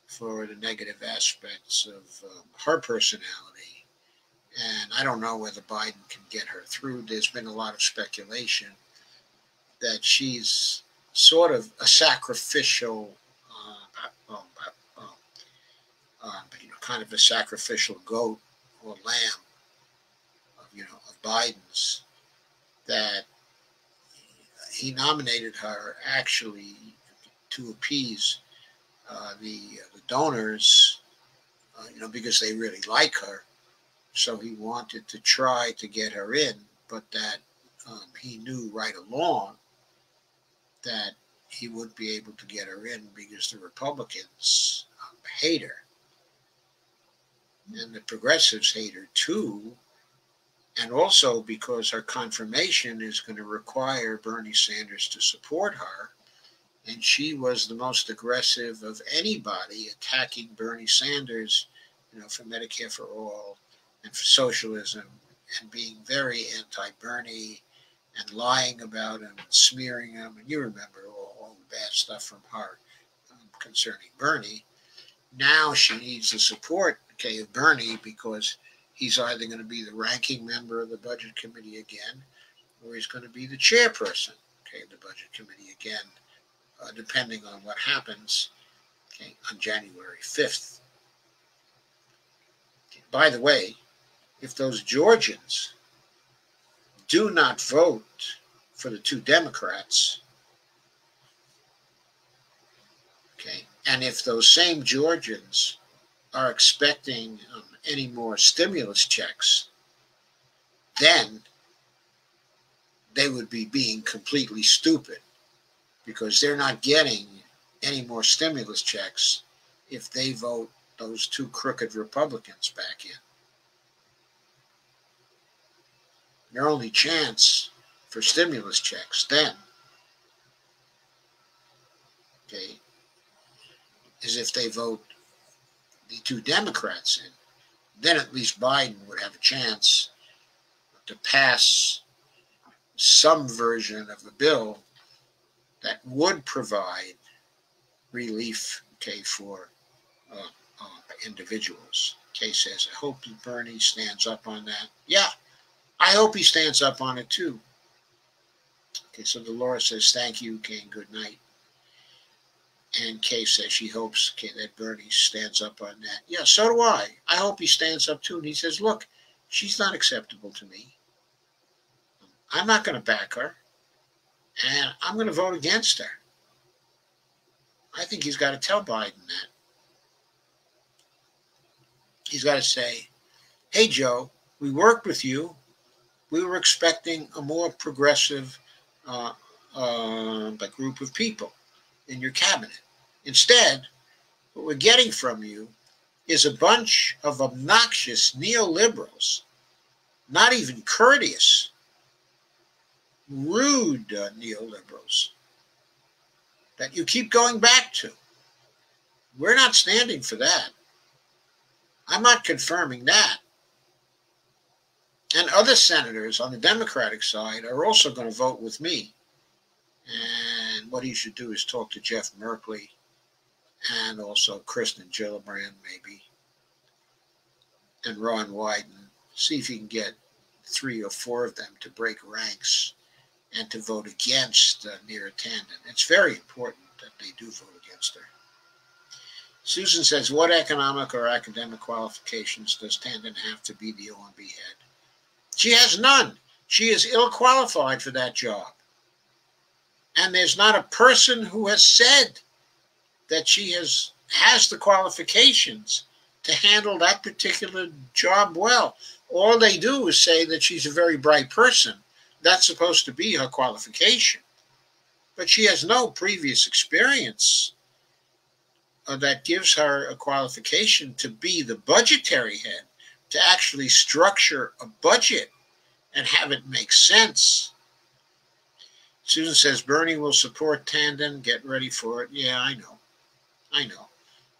for the negative aspects of um, her personality. And I don't know whether Biden can get her through. There's been a lot of speculation that she's sort of a sacrificial, uh, um, um, um, you know, kind of a sacrificial goat or lamb, of, you know, of Biden's, that he nominated her actually to appease uh, the, the donors, uh, you know, because they really like her. So he wanted to try to get her in, but that um, he knew right along that he would be able to get her in because the Republicans um, hate her. And the progressives hate her too. And also because her confirmation is going to require Bernie Sanders to support her. And she was the most aggressive of anybody attacking Bernie Sanders, you know, for Medicare for All and for socialism, and being very anti-Bernie and lying about him and smearing him. And you remember all, all the bad stuff from her um, concerning Bernie. Now she needs the support okay, of Bernie, because he's either going to be the ranking member of the Budget Committee again, or he's going to be the chairperson okay, of the Budget Committee again, uh, depending on what happens okay, on January fifth. Okay, by the way, if those Georgians do not vote for the two Democrats, okay, and if those same Georgians are expecting um, any more stimulus checks, then they would be being completely stupid, because they're not getting any more stimulus checks if they vote those two crooked Republicans back in. Their only chance for stimulus checks then, okay, is if they vote the two Democrats in. Then at least Biden would have a chance to pass some version of a bill that would provide relief okay, for uh, uh, individuals. Kay says, I hope Bernie stands up on that. Yeah, I hope he stands up on it too. Okay, so Dolores says, thank you, Kay, and good night. And Kay says she hopes okay, that Bernie stands up on that. Yeah, so do I. I hope he stands up too. And he says, look, she's not acceptable to me. I'm not going to back her. And I'm going to vote against her. I think he's got to tell Biden that. He's got to say, hey, Joe, we worked with you. We were expecting a more progressive uh, uh, group of people in your cabinet. Instead, what we're getting from you is a bunch of obnoxious neoliberals, not even courteous, rude uh, neoliberals that you keep going back to. We're not standing for that. I'm not confirming that. And other senators on the Democratic side are also going to vote with me. And what he should do is talk to Jeff Merkley and also Kristen Gillibrand, maybe, and Ron Wyden. See if he can get three or four of them to break ranks and to vote against uh, Neera Tanden. It's very important that they do vote against her. Susan says, what economic or academic qualifications does Tanden have to be the O M B head? She has none. She is ill-qualified for that job. And there's not a person who has said that she has, has the qualifications to handle that particular job well. All they do is say that she's a very bright person. That's supposed to be her qualification. But she has no previous experience that gives her a qualification to be the budgetary head, to actually structure a budget and have it make sense. Susan says, Bernie will support Tanden. Get ready for it. Yeah, I know. I know.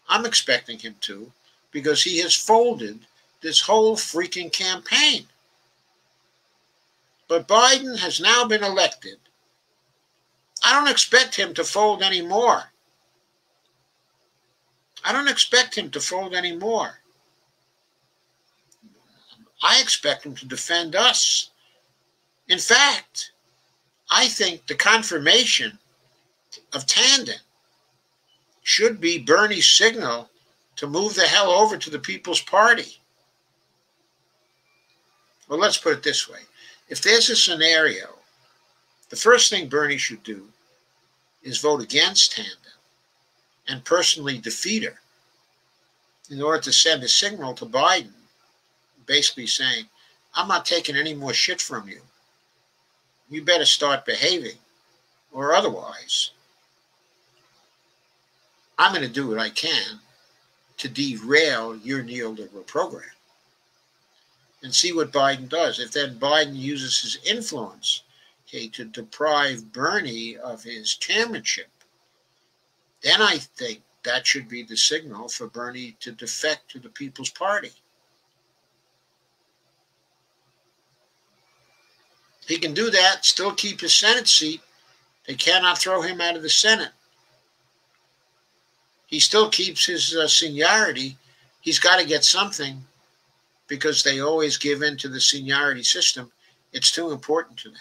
I'm expecting him to, because he has folded this whole freaking campaign. But Biden has now been elected. I don't expect him to fold anymore. I don't expect him to fold anymore. I expect him to defend us. In fact, I think the confirmation of Tanden should be Bernie's signal to move the hell over to the People's Party. Well, let's put it this way. If there's a scenario, the first thing Bernie should do is vote against Tanden and personally defeat her in order to send a signal to Biden, basically saying, I'm not taking any more shit from you. You better start behaving, or otherwise I'm going to do what I can to derail your neoliberal program, and see what Biden does. If then Biden uses his influence, okay, to deprive Bernie of his chairmanship, then I think that should be the signal for Bernie to defect to the People's Party. He can do that, still keep his Senate seat. They cannot throw him out of the Senate. He still keeps his uh, seniority. He's got to get something, because they always give in to the seniority system. It's too important to them.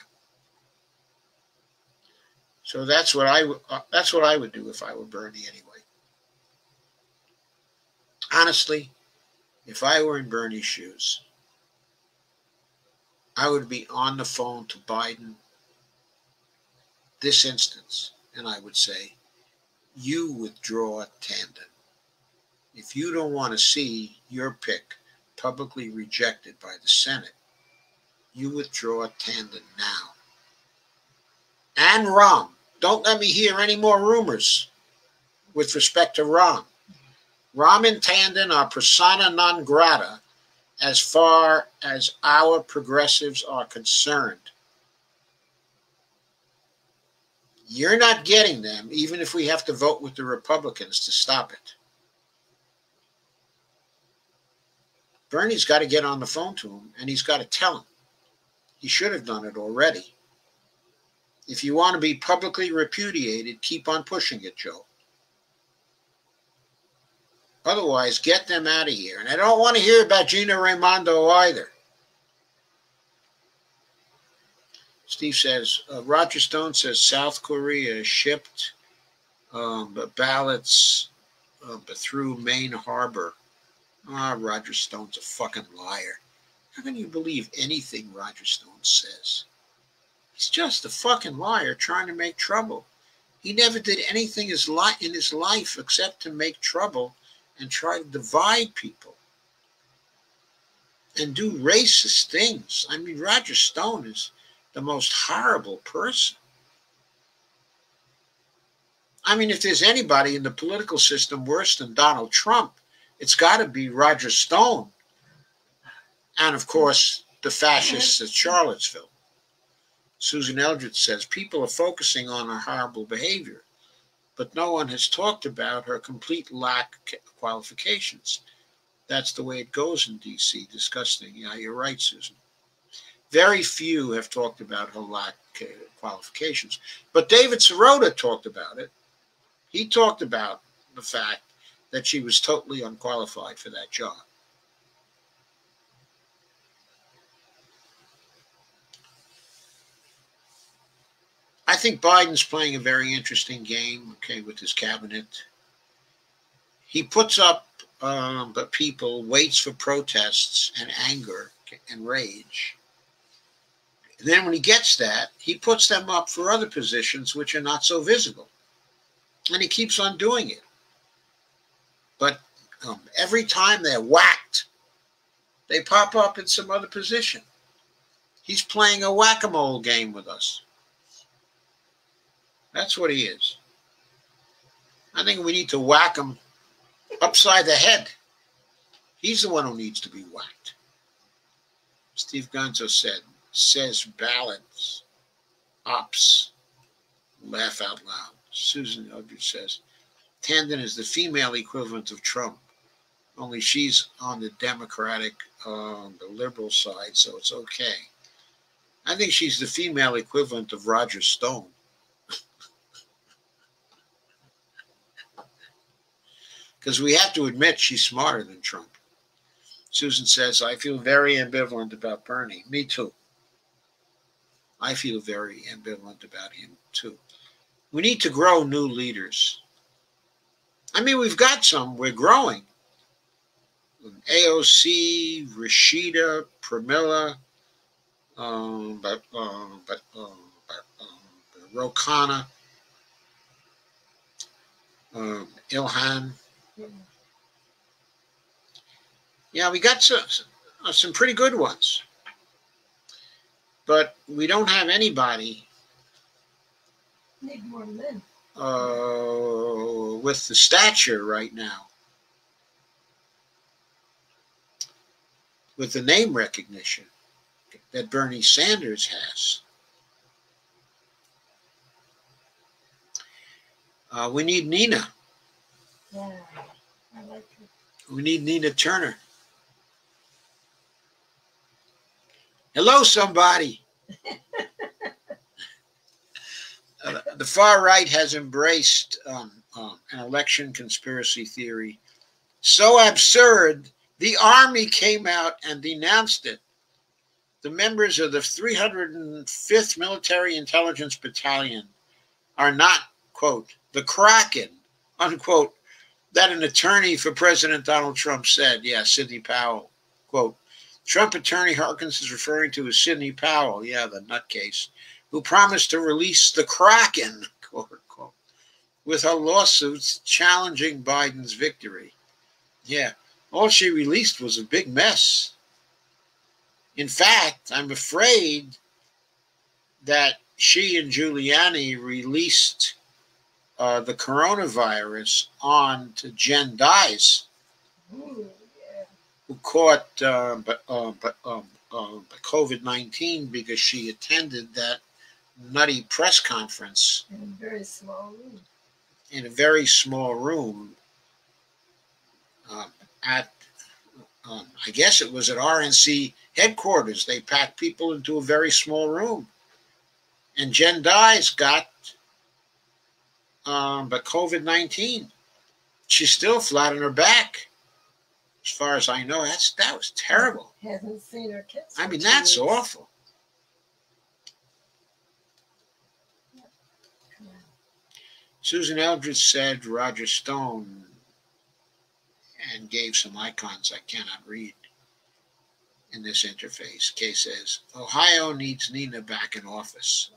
So that's what I uh, that's what I would do if I were Bernie anyway. Honestly, if I were in Bernie's shoes, I would be on the phone to Biden this instance, and I would say, you withdraw Tanden. If you don't want to see your pick publicly rejected by the Senate, you withdraw Tanden now. And Rahm. Don't let me hear any more rumors with respect to Rahm. Rahm and Tanden are persona non grata as far as our progressives are concerned. You're not getting them, even if we have to vote with the Republicans to stop it. Bernie's got to get on the phone to him, and he's got to tell him. He should have done it already. If you want to be publicly repudiated, keep on pushing it, Joe. Otherwise, get them out of here. And I don't want to hear about Gina Raimondo either. Steve says, uh, Roger Stone says South Korea shipped um, ballots uh, through Maine Harbor. Ah, oh, Roger Stone's a fucking liar. How can you believe anything Roger Stone says? He's just a fucking liar trying to make trouble. He never did anything his li- in his life except to make trouble and try to divide people and do racist things. I mean, Roger Stone is the most horrible person. I mean, if there's anybody in the political system worse than Donald Trump, it's got to be Roger Stone and, of course, the fascists at Charlottesville. Susan Eldridge says, people are focusing on our horrible behavior. but no one has talked about her complete lack of qualifications. That's the way it goes in D C. Disgusting. Yeah, you're right, Susan. Very few have talked about her lack of qualifications. But David Sirota talked about it. He talked about the fact that she was totally unqualified for that job. I think Biden's playing a very interesting game, okay, with his cabinet. He puts up um, but people, waits for protests and anger and rage. And then when he gets that, he puts them up for other positions which are not so visible. And he keeps on doing it. But um, every time they're whacked, they pop up in some other position. He's playing a whack-a-mole game with us. That's what he is. I think we need to whack him upside the head. He's the one who needs to be whacked. Steve Gonzo said, says balance, ops, laugh out loud. Susan Udry says, Tanden is the female equivalent of Trump, only she's on the Democratic, uh, the liberal side, so it's okay. I think she's the female equivalent of Roger Stone. Because we have to admit she's smarter than Trump. Susan says, I feel very ambivalent about Bernie. Me too. I feel very ambivalent about him too. We need to grow new leaders. I mean, we've got some. We're growing. A O C, Rashida, Pramila, um, but, um, but, um, but, um, Rokana, um, Ilhan. Yeah, we got some, some pretty good ones, but we don't have anybody need more men. Uh, with the stature right now, with the name recognition that Bernie Sanders has. Uh, we need Nina. Yeah, I like her. We need Nina Turner. Hello, somebody. uh, the far right has embraced um, um, an election conspiracy theory so absurd, the army came out and denounced it. The members of the three hundred fifth Military Intelligence Battalion are not, quote, the Kraken, unquote, that an attorney for President Donald Trump said. Yeah, Sidney Powell. Quote, Trump attorney Harkins is referring to as Sidney Powell, yeah, the nutcase, who promised to release the Kraken, quote, unquote, with her lawsuits challenging Biden's victory. Yeah, all she released was a big mess. In fact, I'm afraid that she and Giuliani released Uh, the coronavirus on to Jen Dyes, Ooh, yeah. who caught uh, but, uh, but, um, uh, COVID nineteen because she attended that nutty press conference in a very small room. In a very small room um, at, um, I guess it was at R N C headquarters. They packed people into a very small room, and Jen Dyes got. Um, but COVID nineteen, she's still flat on her back. As far as I know, that's that was terrible. I haven't seen her kids. I mean, that's weeks. Awful. Yeah. Susan Eldridge said Roger Stone and gave some icons I cannot read in this interface. Kay says, Ohio needs Nina back in office.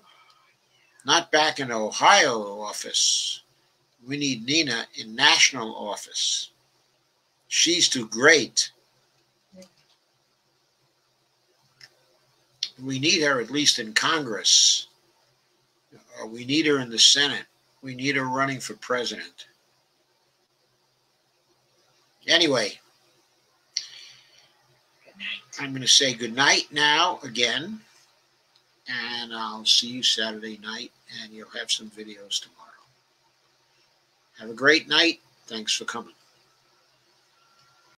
Not back in Ohio office. We need Nina in national office. She's too great. We need her at least in Congress. We need her in the Senate. We need her running for president. Anyway, I'm going to say good night now again. And I'll see you Saturday night, and you'll have some videos tomorrow. Have a great night. Thanks for coming.